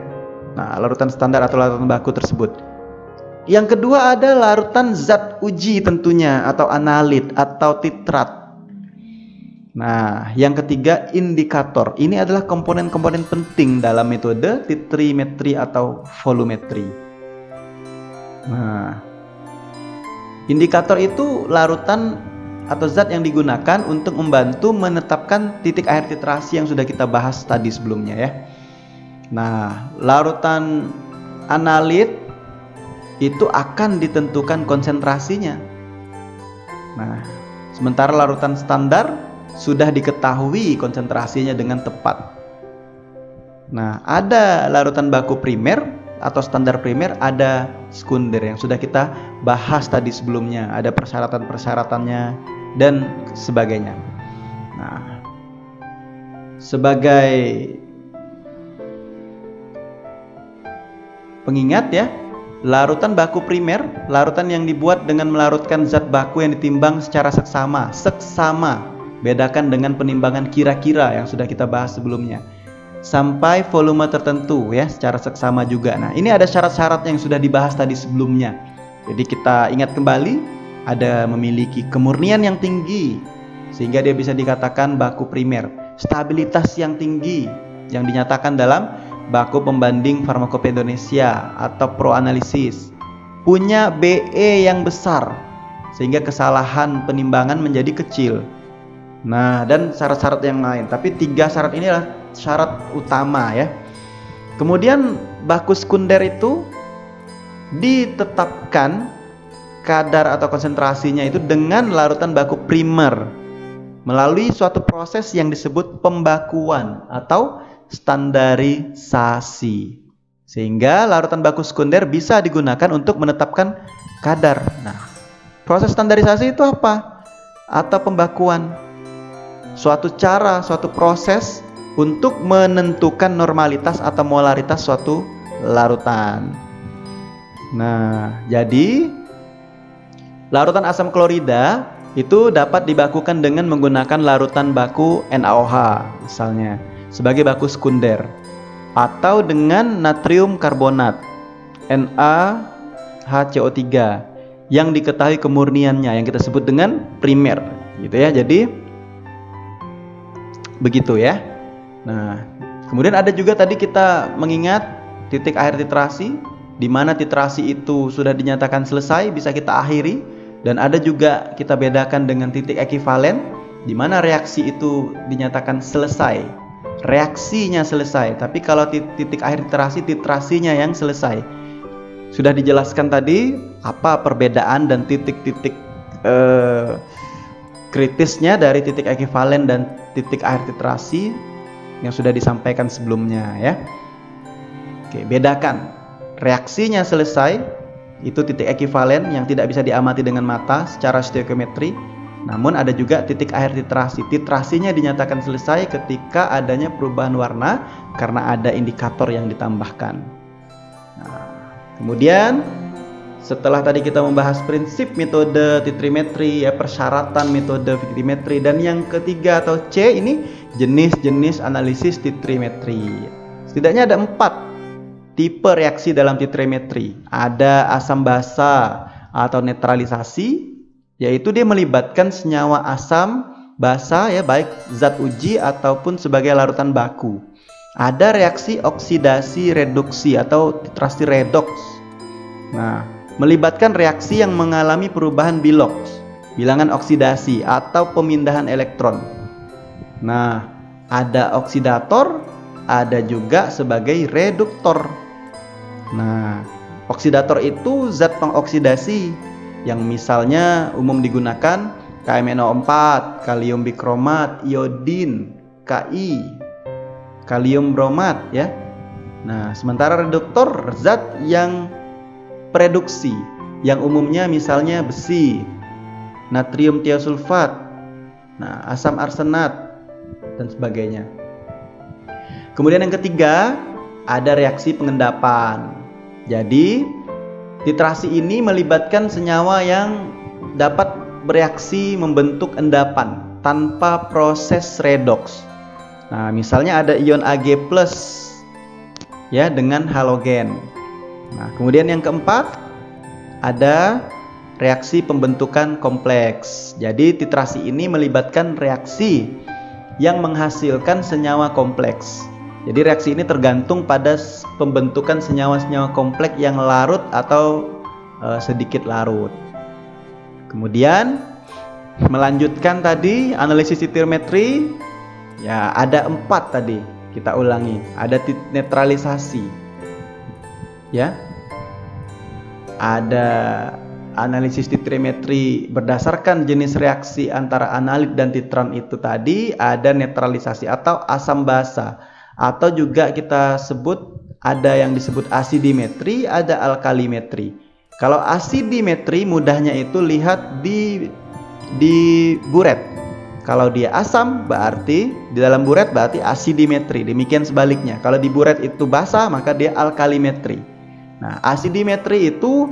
Nah, larutan standar atau larutan baku tersebut. Yang kedua ada larutan zat uji tentunya atau analit atau titrat. Nah, yang ketiga indikator. Ini adalah komponen-komponen penting dalam metode titrimetri atau volumetri. Nah, indikator itu larutan atau zat yang digunakan untuk membantu menetapkan titik akhir titrasi yang sudah kita bahas tadi sebelumnya ya. Nah, larutan analit itu akan ditentukan konsentrasinya. Nah, sementara larutan standar sudah diketahui konsentrasinya dengan tepat. Nah, ada larutan baku primer atau standar primer, ada sekunder yang sudah kita bahas tadi sebelumnya, ada persyaratan-persyaratannya dan sebagainya. Nah, sebagai pengingat ya, larutan baku primer, larutan yang dibuat dengan melarutkan zat baku yang ditimbang secara seksama, bedakan dengan penimbangan kira-kira yang sudah kita bahas sebelumnya, sampai volume tertentu ya, secara seksama juga. Nah, ini ada syarat-syarat yang sudah dibahas tadi sebelumnya. Jadi kita ingat kembali, ada memiliki kemurnian yang tinggi sehingga dia bisa dikatakan baku primer, stabilitas yang tinggi yang dinyatakan dalam Baku Pembanding Farmakopeia Indonesia atau Proanalisis, punya BE yang besar sehingga kesalahan penimbangan menjadi kecil. Nah, dan syarat-syarat yang lain, tapi tiga syarat inilah syarat utama ya. Kemudian baku sekunder itu ditetapkan kadar atau konsentrasinya itu dengan larutan baku primer melalui suatu proses yang disebut pembakuan atau standarisasi, sehingga larutan baku sekunder bisa digunakan untuk menetapkan kadar. Nah, proses standarisasi itu apa? Atau pembakuan, suatu cara, suatu proses untuk menentukan normalitas atau molaritas suatu larutan. Nah, jadi larutan asam klorida itu dapat dibakukan dengan menggunakan larutan baku NaOH misalnya sebagai baku sekunder, atau dengan natrium karbonat NaHCO3 yang diketahui kemurniannya, yang kita sebut dengan primer gitu ya. Jadi begitu ya. Nah, kemudian ada juga tadi kita mengingat titik akhir titrasi, di mana titrasi itu sudah dinyatakan selesai bisa kita akhiri, dan ada juga kita bedakan dengan titik ekivalen, di mana reaksi itu dinyatakan selesai, reaksinya selesai. Tapi kalau titik akhir titrasi, titrasinya yang selesai. Sudah dijelaskan tadi apa perbedaan dan titik-titik kritisnya dari titik ekivalen dan titik akhir titrasi yang sudah disampaikan sebelumnya ya. Oke, bedakan. Reaksinya selesai, itu titik ekivalen yang tidak bisa diamati dengan mata secara stoikiometri. Namun ada juga titik akhir titrasi. Titrasinya dinyatakan selesai ketika adanya perubahan warna karena ada indikator yang ditambahkan. Nah, kemudian setelah tadi kita membahas prinsip metode titrimetri ya, persyaratan metode titrimetri, dan yang ketiga atau C ini jenis-jenis analisis titrimetri. Setidaknya ada 4 tipe reaksi dalam titrimetri. Ada asam basa atau netralisasi, yaitu dia melibatkan senyawa asam basa ya, baik zat uji ataupun sebagai larutan baku. Ada reaksi oksidasi reduksi atau titrasi redoks. Nah, melibatkan reaksi yang mengalami perubahan biloks, bilangan oksidasi atau pemindahan elektron. Nah, ada oksidator, ada juga sebagai reduktor. Nah, oksidator itu zat pengoksidasi yang misalnya umum digunakan KMnO4, kalium bikromat, iodin, KI, kalium bromat ya. Nah, sementara reduktor zat yang pereduksi, yang umumnya misalnya besi, natrium tiosulfat, nah, asam arsenat dan sebagainya. Kemudian yang ketiga, ada reaksi pengendapan. Jadi titrasi ini melibatkan senyawa yang dapat bereaksi membentuk endapan tanpa proses redoks. Nah, misalnya ada ion Ag+ ya dengan halogen. Nah, kemudian yang keempat ada reaksi pembentukan kompleks. Jadi titrasi ini melibatkan reaksi yang menghasilkan senyawa kompleks. Jadi reaksi ini tergantung pada pembentukan senyawa-senyawa kompleks yang larut atau sedikit larut. Kemudian melanjutkan tadi analisis titrimetri, ya ada 4 tadi kita ulangi. Ada netralisasi, ya. Ada analisis titrimetri berdasarkan jenis reaksi antara analit dan titran itu tadi. Ada netralisasi atau asam basa, atau juga kita sebut Ada yang disebut asidimetri, ada alkalimetri. Kalau asidimetri mudahnya itu lihat di buret. Kalau dia asam berarti di dalam buret berarti asidimetri. Demikian sebaliknya. Kalau di buret itu basah maka dia alkalimetri. Nah, asidimetri itu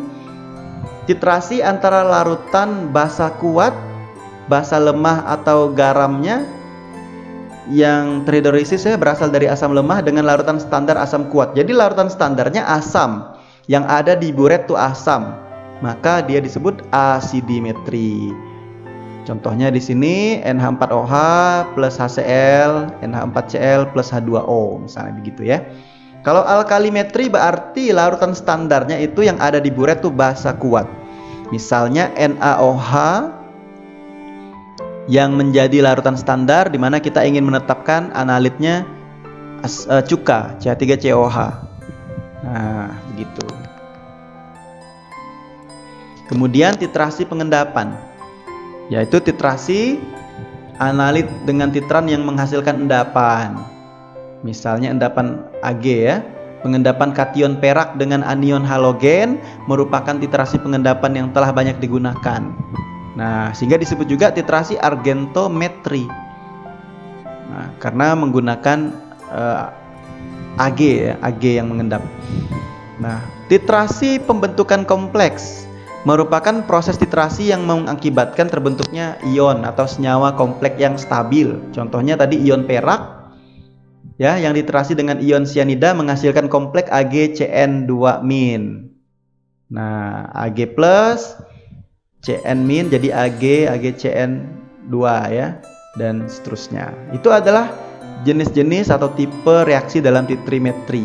titrasi antara larutan basa kuat, basa lemah atau garamnya yang terhidrolisisnya berasal dari asam lemah dengan larutan standar asam kuat. Jadi larutan standarnya asam, yang ada di buret itu asam, maka dia disebut asidimetri. Contohnya di sini NH4OH plus HCl, NH4Cl plus H2O, misalnya begitu ya. Kalau alkalimetri berarti larutan standarnya itu yang ada di buret itu basa kuat. Misalnya NaOH yang menjadi larutan standar, di mana kita ingin menetapkan analitnya cuka CH3COOH. Nah, begitu. Kemudian titrasi pengendapan, yaitu titrasi analit dengan titran yang menghasilkan endapan. Misalnya endapan Ag ya. Pengendapan kation perak dengan anion halogen merupakan titrasi pengendapan yang telah banyak digunakan. Nah, sehingga disebut juga titrasi argentometri. Nah, karena menggunakan Ag ya, Ag yang mengendap. Nah, titrasi pembentukan kompleks merupakan proses titrasi yang mengakibatkan terbentuknya ion atau senyawa kompleks yang stabil. Contohnya tadi ion perak ya, yang diterasi dengan ion sianida menghasilkan kompleks AgCN2-. Nah, Ag+ Cn min jadi Ag, AgCN2 ya, dan seterusnya. Itu adalah jenis-jenis atau tipe reaksi dalam titrimetri.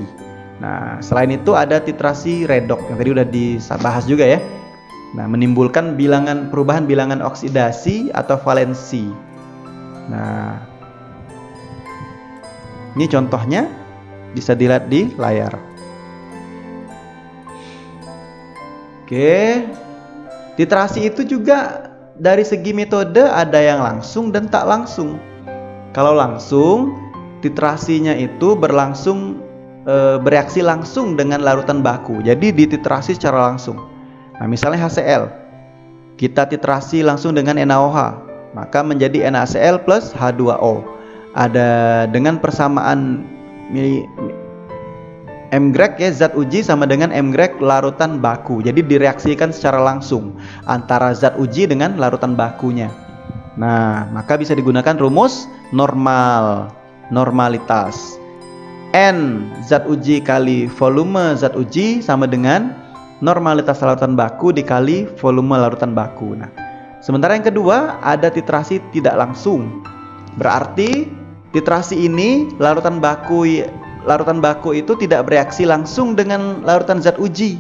Nah, selain itu ada titrasi redoks yang tadi udah dibahas juga ya. Nah, menimbulkan bilangan perubahan bilangan oksidasi atau valensi. Nah, ini contohnya bisa dilihat di layar. Oke. Titrasi itu juga dari segi metode ada yang langsung dan tak langsung. Kalau langsung, titrasinya itu bereaksi langsung dengan larutan baku. Jadi dititrasi secara langsung. Nah, misalnya HCl, kita titrasi langsung dengan NaOH, maka menjadi NaCl plus H2O. Ada dengan persamaan mg ya, zat uji sama dengan mg larutan baku. Jadi direaksikan secara langsung antara zat uji dengan larutan bakunya. Nah, maka bisa digunakan rumus normalitas. N zat uji kali volume zat uji sama dengan normalitas larutan baku dikali volume larutan baku. Nah, sementara yang kedua ada titrasi tidak langsung. Berarti titrasi ini larutan baku itu tidak bereaksi langsung dengan larutan zat uji,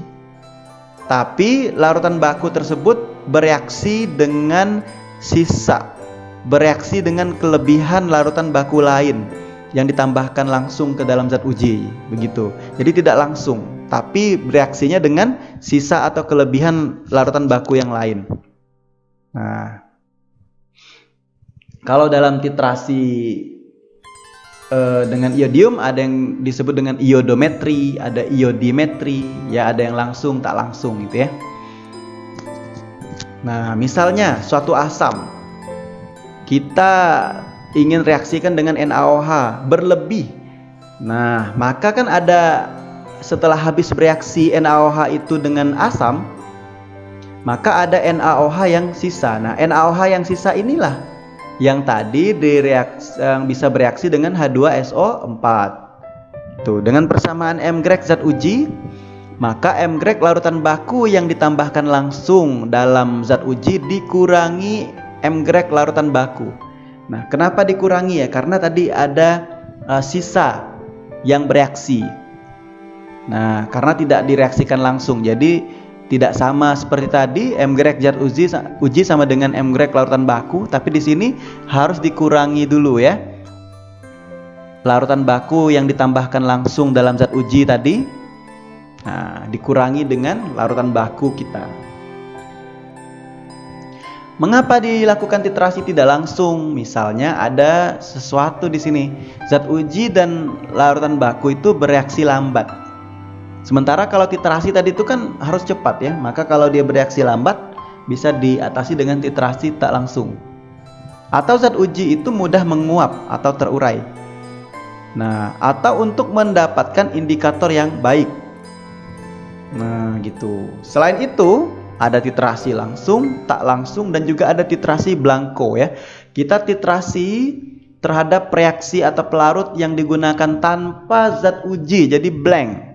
tapi larutan baku tersebut bereaksi dengan sisa, bereaksi dengan kelebihan larutan baku lain yang ditambahkan langsung ke dalam zat uji, begitu. Jadi tidak langsung, tapi bereaksinya dengan sisa atau kelebihan larutan baku yang lain. Nah, kalau dalam titrasi dengan iodium ada yang disebut dengan iodometri, ada iodimetri, ya ada yang langsung, tak langsung gitu ya. Nah, misalnya suatu asam kita ingin reaksikan dengan NaOH berlebih. Nah, maka kan ada setelah habis bereaksi NaOH itu dengan asam, maka ada NaOH yang sisa. Nah, NaOH yang sisa inilah yang tadi yang bisa bereaksi dengan H2SO4. Tuh, dengan persamaan mg zat uji, maka mg larutan baku yang ditambahkan langsung dalam zat uji dikurangi mg larutan baku. Nah, kenapa dikurangi ya? Karena tadi ada sisa yang bereaksi. Nah, karena tidak direaksikan langsung, jadi tidak sama seperti tadi mg zat uji sama dengan mg larutan baku, tapi di sini harus dikurangi dulu ya. Larutan baku yang ditambahkan langsung dalam zat uji tadi, nah, dikurangi dengan larutan baku kita. Mengapa dilakukan titrasi tidak langsung? Misalnya ada sesuatu di sini, zat uji dan larutan baku itu bereaksi lambat. Sementara kalau titrasi tadi itu kan harus cepat ya, maka kalau dia bereaksi lambat bisa diatasi dengan titrasi tak langsung. Atau zat uji itu mudah menguap atau terurai. Nah, atau untuk mendapatkan indikator yang baik. Nah, gitu. Selain itu, ada titrasi langsung, tak langsung, dan juga ada titrasi blanko ya. Kita titrasi terhadap reaksi atau pelarut yang digunakan tanpa zat uji, jadi blank.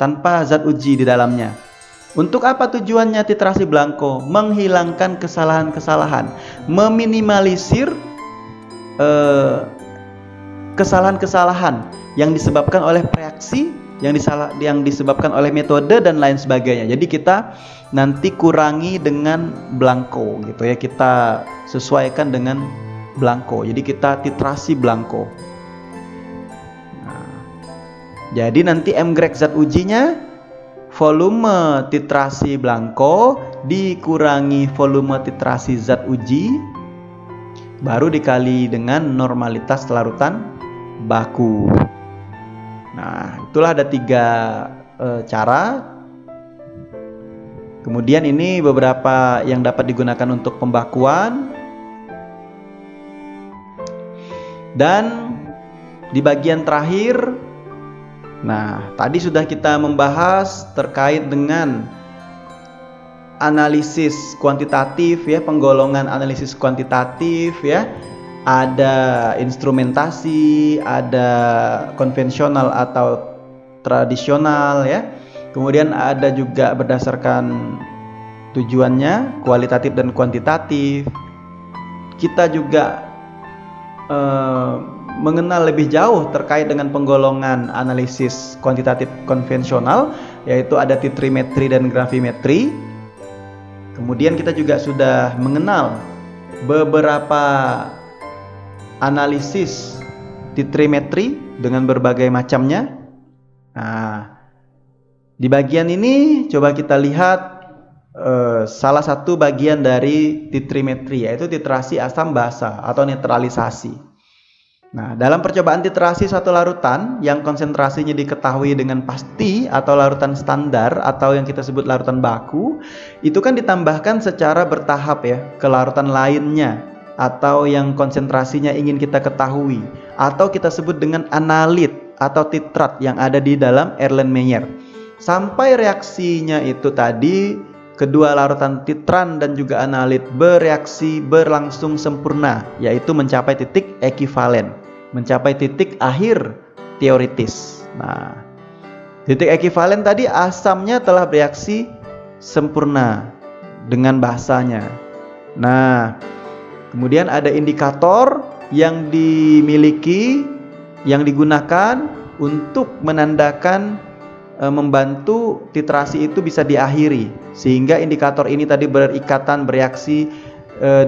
Tanpa zat uji di dalamnya. Untuk apa tujuannya titrasi blanko? Menghilangkan kesalahan-kesalahan, meminimalisir kesalahan-kesalahan yang disebabkan oleh reaksi, yang disebabkan oleh metode dan lain sebagainya. Jadi kita nanti kurangi dengan blanko gitu ya. Kita sesuaikan dengan blanko. Jadi kita titrasi blanko. Nah, jadi nanti mgrek zat ujinya, volume titrasi blanko dikurangi volume titrasi zat uji, baru dikali dengan normalitas larutan baku. Nah, itulah ada tiga cara. Kemudian ini beberapa yang dapat digunakan untuk pembakuan. Dan di bagian terakhir, nah, tadi sudah kita membahas terkait dengan analisis kuantitatif ya, penggolongan analisis kuantitatif ya. Ada instrumentasi, ada konvensional atau tradisional ya. Kemudian ada juga berdasarkan tujuannya, kualitatif dan kuantitatif. Kita juga mengenal lebih jauh terkait dengan penggolongan analisis kuantitatif konvensional, yaitu ada titrimetri dan grafimetri. Kemudian kita juga sudah mengenal beberapa analisis titrimetri dengan berbagai macamnya. Nah, di bagian ini coba kita lihat salah satu bagian dari titrimetri, yaitu titrasi asam basa atau netralisasi. Nah, dalam percobaan titrasi suatu larutan yang konsentrasinya diketahui dengan pasti atau larutan standar atau yang kita sebut larutan baku, itu kan ditambahkan secara bertahap ya ke larutan lainnya atau yang konsentrasinya ingin kita ketahui, atau kita sebut dengan analit atau titrat yang ada di dalam Erlenmeyer, sampai reaksinya itu tadi kedua larutan titran dan juga analit bereaksi berlangsung sempurna, yaitu mencapai titik ekivalen, mencapai titik akhir teoritis. Nah, titik ekivalen tadi asamnya telah bereaksi sempurna dengan basanya. Nah, kemudian ada indikator yang dimiliki, yang digunakan untuk menandakan, membantu titrasi itu bisa diakhiri, sehingga indikator ini tadi berikatan bereaksi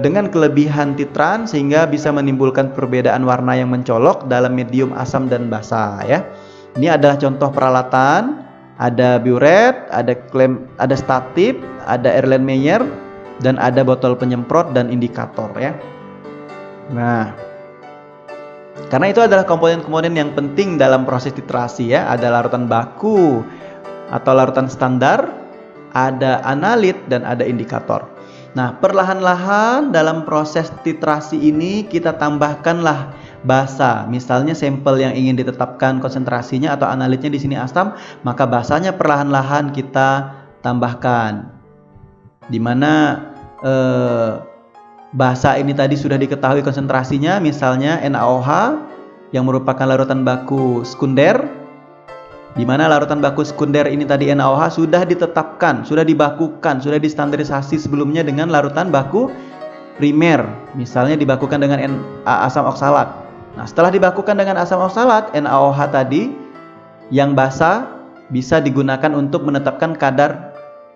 dengan kelebihan titran sehingga bisa menimbulkan perbedaan warna yang mencolok dalam medium asam dan basa ya. Ini adalah contoh peralatan, ada buret, ada klem, ada statif, ada Erlenmeyer, dan ada botol penyemprot dan indikator ya. Nah, karena itu adalah komponen-komponen yang penting dalam proses titrasi ya. Ada larutan baku atau larutan standar, ada analit, dan ada indikator. Nah, perlahan-lahan dalam proses titrasi ini kita tambahkanlah basa. Misalnya sampel yang ingin ditetapkan konsentrasinya atau analitnya di sini asam, maka basanya perlahan-lahan kita tambahkan. Dimana basa ini tadi sudah diketahui konsentrasinya, misalnya NaOH yang merupakan larutan baku sekunder, di mana larutan baku sekunder ini tadi NaOH sudah ditetapkan, sudah dibakukan, sudah distandarisasi sebelumnya dengan larutan baku primer, misalnya dibakukan dengan asam oksalat. Nah, setelah dibakukan dengan asam oksalat, NaOH tadi yang basa bisa digunakan untuk menetapkan kadar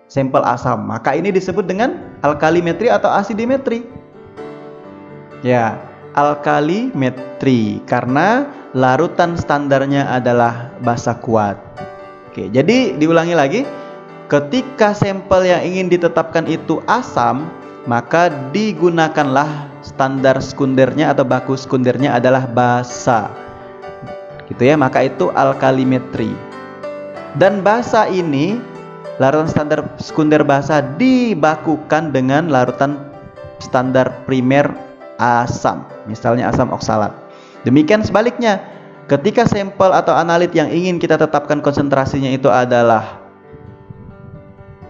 sampel asam. Maka ini disebut dengan alkalimetri atau asidimetri. Ya, alkalimetri karena larutan standarnya adalah basa kuat. Oke, jadi diulangi lagi, ketika sampel yang ingin ditetapkan itu asam, maka digunakanlah standar sekundernya atau baku sekundernya adalah basa. Gitu ya, maka itu alkalimetri. Dan basa ini, larutan standar sekunder basa dibakukan dengan larutan standar primer asam, misalnya asam oksalat. Demikian sebaliknya, ketika sampel atau analit yang ingin kita tetapkan konsentrasinya itu adalah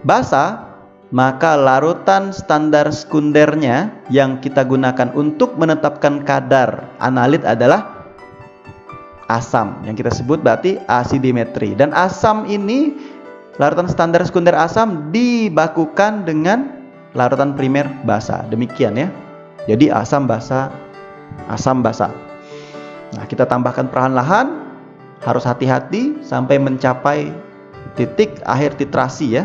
basa, maka larutan standar sekundernya yang kita gunakan untuk menetapkan kadar analit adalah asam, yang kita sebut berarti asidimetri. Dan asam ini, larutan standar sekunder asam dibakukan dengan larutan primer basa. Demikian ya. Jadi asam basa, asam basa. Nah, kita tambahkan perlahan-lahan, harus hati-hati sampai mencapai titik akhir titrasi ya.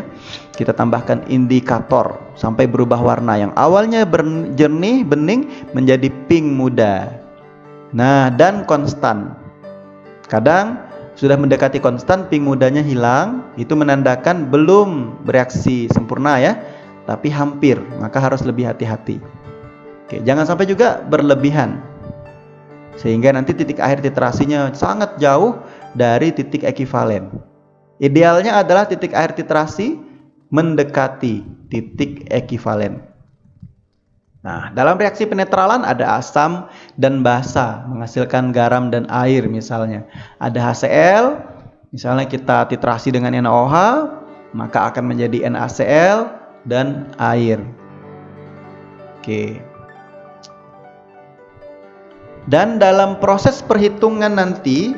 Kita tambahkan indikator sampai berubah warna, yang awalnya jernih bening menjadi pink muda. Nah, dan konstan. Kadang sudah mendekati konstan, pink mudanya hilang, itu menandakan belum bereaksi sempurna ya, tapi hampir, maka harus lebih hati-hati. Oke, jangan sampai juga berlebihan, sehingga nanti titik akhir titrasinya sangat jauh dari titik ekivalen. Idealnya adalah titik akhir titrasi mendekati titik ekivalen. Nah, dalam reaksi penetralan ada asam dan basa menghasilkan garam dan air misalnya. Ada HCl, misalnya kita titrasi dengan NaOH, maka akan menjadi NaCl dan air. Oke. Dan dalam proses perhitungan nanti,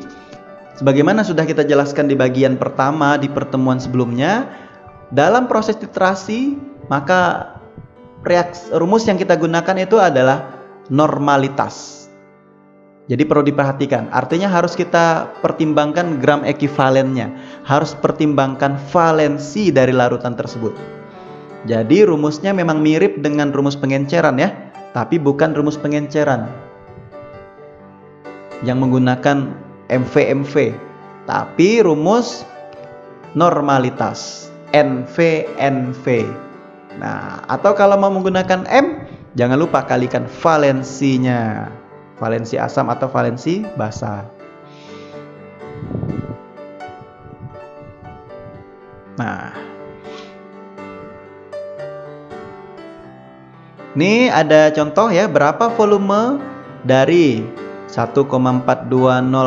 sebagaimana sudah kita jelaskan di bagian pertama di pertemuan sebelumnya, dalam proses titrasi maka rumus yang kita gunakan itu adalah normalitas. Jadi perlu diperhatikan, artinya harus kita pertimbangkan gram ekivalennya, harus pertimbangkan valensi dari larutan tersebut. Jadi rumusnya memang mirip dengan rumus pengenceran ya, tapi bukan rumus pengenceran yang menggunakan MV-MV, tapi rumus normalitas NV-NV. Nah, atau kalau mau menggunakan M, jangan lupa kalikan valensinya, valensi asam atau valensi basa. Nah, ini ada contoh ya, berapa volume dari 1,420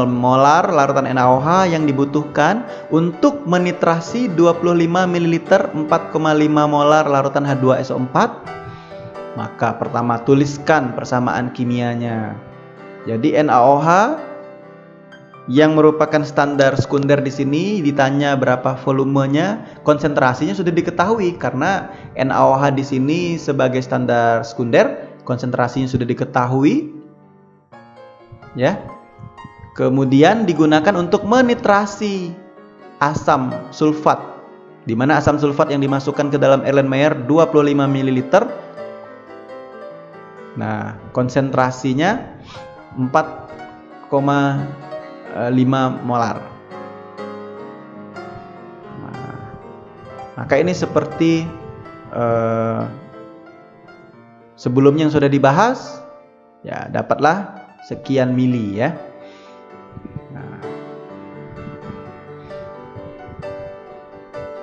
molar larutan NaOH yang dibutuhkan untuk menitrasi 25 ml 4,5 molar larutan H2SO4. Maka pertama tuliskan persamaan kimianya. Jadi NaOH yang merupakan standar sekunder di sini ditanya berapa volumenya, konsentrasinya sudah diketahui karena NaOH di sini sebagai standar sekunder, konsentrasinya sudah diketahui. Ya. Kemudian digunakan untuk menitrasi asam sulfat, di mana asam sulfat yang dimasukkan ke dalam Erlenmeyer 25 ml. Nah, konsentrasinya 4,5 molar. Nah, maka ini seperti sebelumnya yang sudah dibahas, ya dapatlah sekian mili ya. Nah,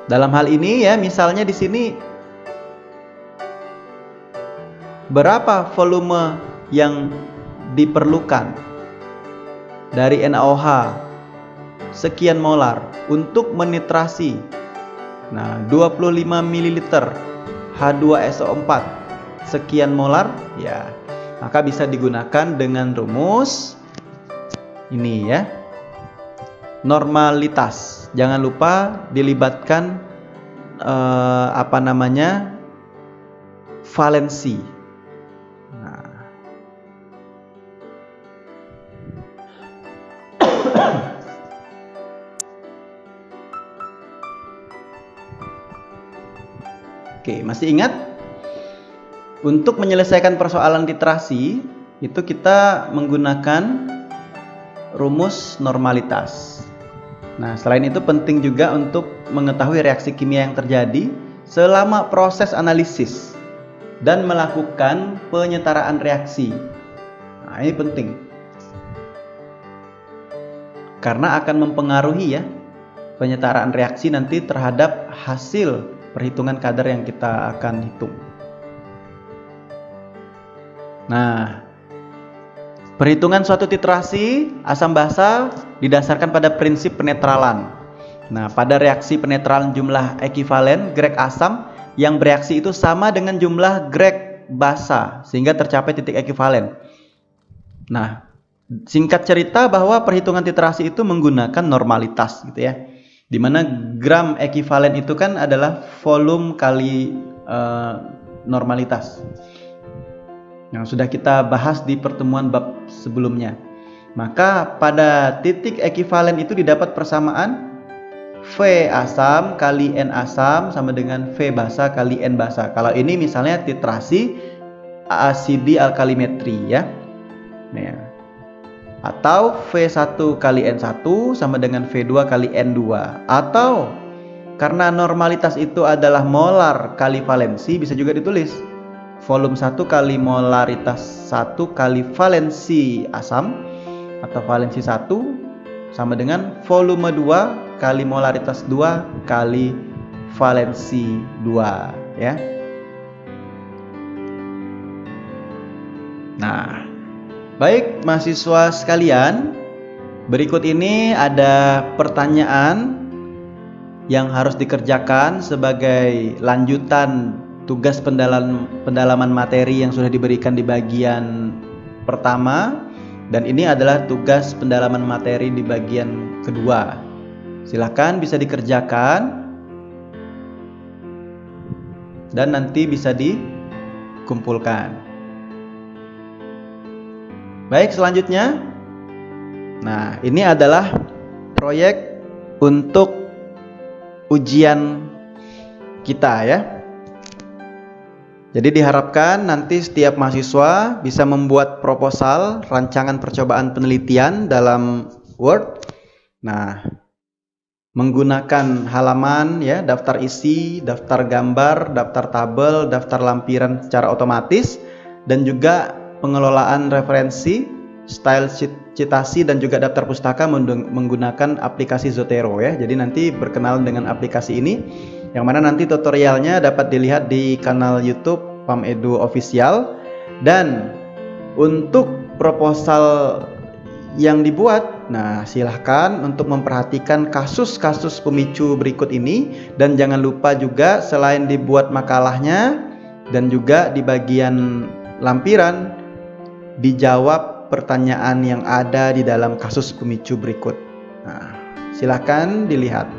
dalam hal ini ya, misalnya di sini berapa volume yang diperlukan dari NaOH sekian molar untuk menitrasi, nah, 25 ml H2SO4 sekian molar ya. Maka bisa digunakan dengan rumus ini ya, normalitas. Jangan lupa dilibatkan valensi. Nah. Oke, masih ingat? Untuk menyelesaikan persoalan titrasi itu kita menggunakan rumus normalitas. Nah, selain itu penting juga untuk mengetahui reaksi kimia yang terjadi selama proses analisis dan melakukan penyetaraan reaksi. Nah, ini penting karena akan mempengaruhi ya penyetaraan reaksi nanti terhadap hasil perhitungan kadar yang kita akan hitung. Nah, perhitungan suatu titrasi asam basa didasarkan pada prinsip penetralan. Nah, pada reaksi penetralan jumlah ekivalen grek asam yang bereaksi itu sama dengan jumlah grek basa sehingga tercapai titik ekivalen. Nah, singkat cerita bahwa perhitungan titrasi itu menggunakan normalitas gitu ya. Dimana gram ekivalen itu kan adalah volume kali normalitas. Yang sudah kita bahas di pertemuan bab sebelumnya. Maka pada titik ekivalen itu didapat persamaan V asam kali N asam sama dengan V basa kali N basa. Kalau ini misalnya titrasi ACD alkalimetri ya. Nah, atau V1 kali N1 sama dengan V2 kali N2. Atau karena normalitas itu adalah molar kali valensi, bisa juga ditulis volume 1 kali molaritas 1 kali valensi asam atau valensi 1 sama dengan volume 2 kali molaritas 2 kali valensi 2 ya. Nah, baik mahasiswa sekalian, berikut ini ada pertanyaan yang harus dikerjakan sebagai lanjutan tugas pendalaman materi yang sudah diberikan di bagian pertama. Dan ini adalah tugas pendalaman materi di bagian kedua. Silahkan bisa dikerjakan dan nanti bisa dikumpulkan. Baik, selanjutnya. Nah, ini adalah proyek untuk ujian kita ya. Jadi diharapkan nanti setiap mahasiswa bisa membuat proposal rancangan percobaan penelitian dalam Word. Nah, menggunakan halaman ya, daftar isi, daftar gambar, daftar tabel, daftar lampiran secara otomatis dan juga pengelolaan referensi, style citasi dan juga daftar pustaka menggunakan aplikasi Zotero ya. Jadi nanti berkenalan dengan aplikasi ini, yang mana nanti tutorialnya dapat dilihat di kanal YouTube PharmEdu Official. Dan untuk proposal yang dibuat, nah silahkan untuk memperhatikan kasus-kasus pemicu berikut ini. Dan jangan lupa juga selain dibuat makalahnya dan juga di bagian lampiran dijawab pertanyaan yang ada di dalam kasus pemicu berikut. Nah, silakan dilihat.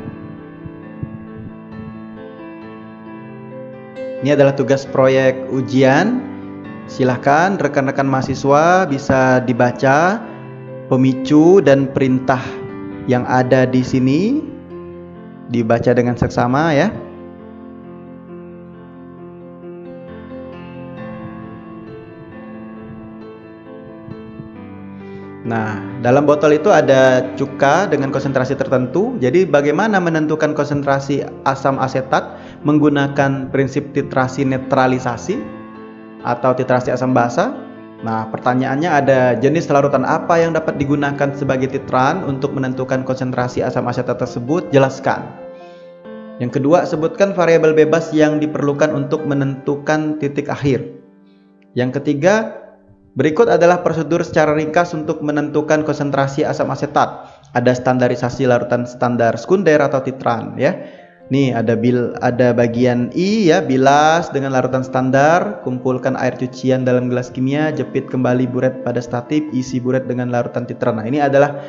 Ini adalah tugas proyek ujian. Silakan rekan-rekan mahasiswa bisa dibaca pemicu dan perintah yang ada di sini, dibaca dengan seksama ya. Nah, dalam botol itu ada cuka dengan konsentrasi tertentu. Jadi bagaimana menentukan konsentrasi asam asetat menggunakan prinsip titrasi netralisasi atau titrasi asam basa? Nah, pertanyaannya ada jenis larutan apa yang dapat digunakan sebagai titran untuk menentukan konsentrasi asam asetat tersebut? Jelaskan. Yang kedua, sebutkan variabel bebas yang diperlukan untuk menentukan titik akhir. Yang ketiga, berikut adalah prosedur secara ringkas untuk menentukan konsentrasi asam asetat. Ada standarisasi larutan standar sekunder atau titran ya. Nih ada bagian I ya, bilas dengan larutan standar, kumpulkan air cucian dalam gelas kimia, jepit kembali buret pada statif, isi buret dengan larutan titran. Nah, ini adalah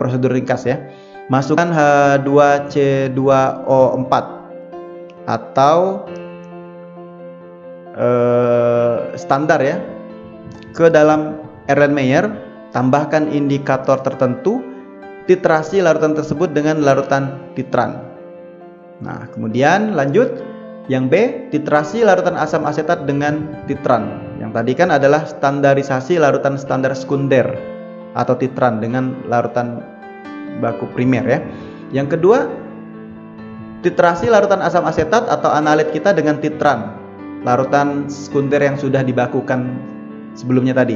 prosedur ringkas ya. Masukkan H2C2O4 atau standar ya ke dalam Erlenmeyer, tambahkan indikator tertentu, titrasi larutan tersebut dengan larutan titran. Nah, kemudian lanjut yang B, titrasi larutan asam asetat dengan titran. Yang tadi kan adalah standarisasi larutan standar sekunder atau titran dengan larutan baku primer ya. Yang kedua, titrasi larutan asam asetat atau analit kita dengan titran, larutan sekunder yang sudah dibakukan sebelumnya tadi.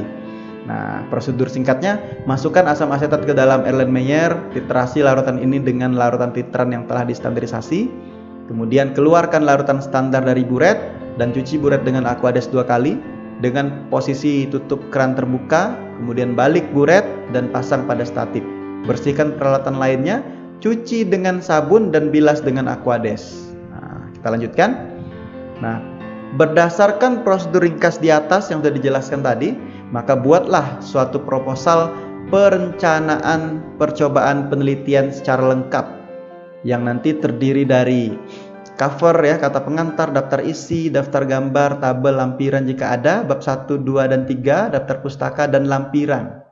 Nah, prosedur singkatnya, masukkan asam asetat ke dalam Erlenmeyer, titrasi larutan ini dengan larutan titran yang telah distandarisasi. Kemudian keluarkan larutan standar dari buret dan cuci buret dengan aquades 2 kali dengan posisi tutup keran terbuka, kemudian balik buret dan pasang pada statif. Bersihkan peralatan lainnya, cuci dengan sabun dan bilas dengan aquades. Nah, kita lanjutkan. Nah, berdasarkan prosedur ringkas di atas yang sudah dijelaskan tadi, maka buatlah suatu proposal perencanaan percobaan penelitian secara lengkap yang nanti terdiri dari cover ya, kata pengantar, daftar isi, daftar gambar, tabel, lampiran jika ada, bab 1, 2, dan 3, daftar pustaka, dan lampiran.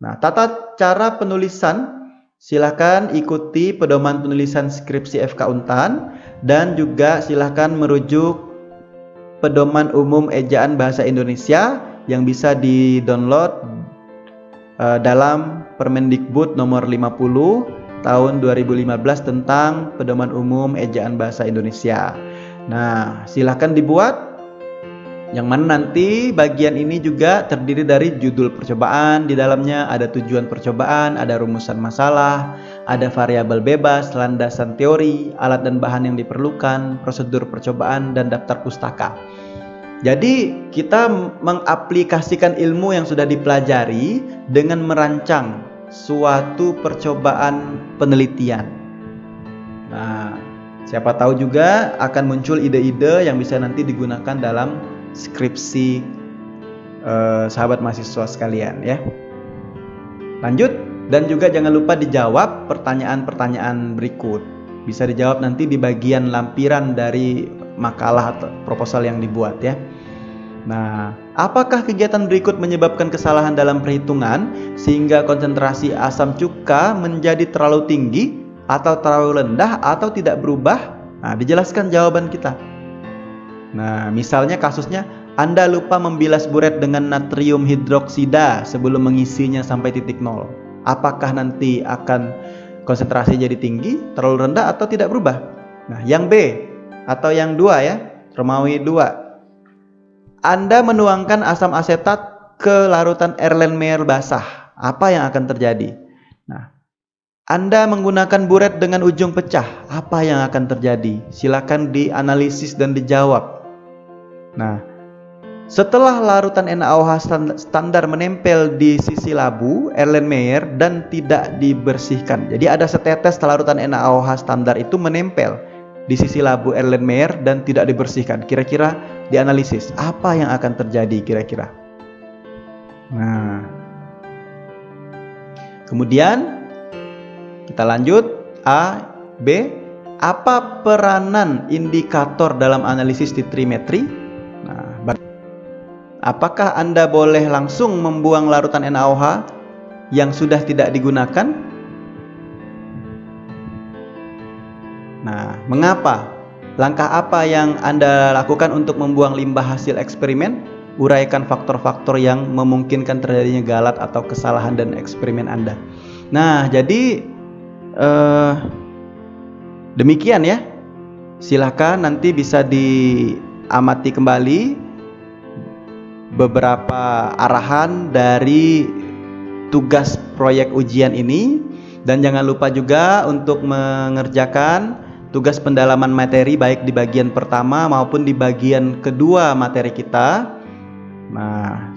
Nah, tata cara penulisan silahkan ikuti pedoman penulisan skripsi FK Untan dan juga silahkan merujuk pedoman umum ejaan bahasa Indonesia yang bisa di-download dalam Permendikbud nomor 50 tahun 2015 tentang pedoman umum ejaan bahasa Indonesia. Nah, silahkan dibuat. Yang mana nanti bagian ini juga terdiri dari judul percobaan, di dalamnya ada tujuan percobaan, ada rumusan masalah, ada variabel bebas, landasan teori, alat dan bahan yang diperlukan, prosedur percobaan, dan daftar pustaka. Jadi kita mengaplikasikan ilmu yang sudah dipelajari dengan merancang suatu percobaan penelitian. Nah, siapa tahu juga akan muncul ide-ide yang bisa nanti digunakan dalam skripsi sahabat mahasiswa sekalian ya. Lanjut, dan juga jangan lupa dijawab pertanyaan-pertanyaan berikut. Bisa dijawab nanti di bagian lampiran dari makalah atau proposal yang dibuat ya. Nah, apakah kegiatan berikut menyebabkan kesalahan dalam perhitungan sehingga konsentrasi asam cuka menjadi terlalu tinggi atau terlalu rendah atau tidak berubah? Nah, dijelaskan jawaban kita. Nah, misalnya kasusnya Anda lupa membilas buret dengan natrium hidroksida sebelum mengisinya sampai titik nol. Apakah nanti akan konsentrasi jadi tinggi, terlalu rendah, atau tidak berubah? Nah, yang B atau yang 2 ya, Romawi 2. Anda menuangkan asam asetat ke larutan Erlenmeyer basah. Apa yang akan terjadi? Nah, Anda menggunakan buret dengan ujung pecah. Apa yang akan terjadi? Silakan dianalisis dan dijawab. Nah, setelah larutan NaOH standar menempel di sisi labu Erlenmeyer dan tidak dibersihkan. Jadi ada setetes larutan NaOH standar itu menempel di sisi labu Erlenmeyer dan tidak dibersihkan. Kira-kira dianalisis, apa yang akan terjadi kira-kira? Nah, kemudian kita lanjut A, B. Apa peranan indikator dalam analisis titrimetri? Nah, apakah Anda boleh langsung membuang larutan NaOH yang sudah tidak digunakan? Nah, mengapa? Langkah apa yang Anda lakukan untuk membuang limbah hasil eksperimen? Uraikan faktor-faktor yang memungkinkan terjadinya galat atau kesalahan dan eksperimen Anda. Nah, jadi demikian ya. Silakan nanti bisa diamati kembali beberapa arahan dari tugas proyek ujian ini. Dan jangan lupa juga untuk mengerjakan tugas pendalaman materi baik di bagian pertama maupun di bagian kedua materi kita. Nah,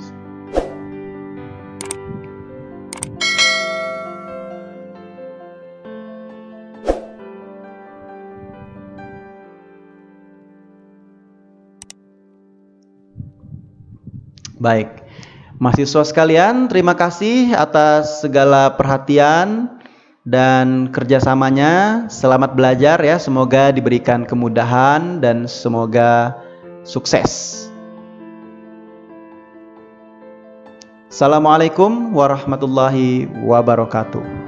baik. Mahasiswa sekalian, terima kasih atas segala perhatian dan kerjasamanya. Selamat belajar ya, semoga diberikan kemudahan dan semoga sukses. Assalamualaikum warahmatullahi wabarakatuh.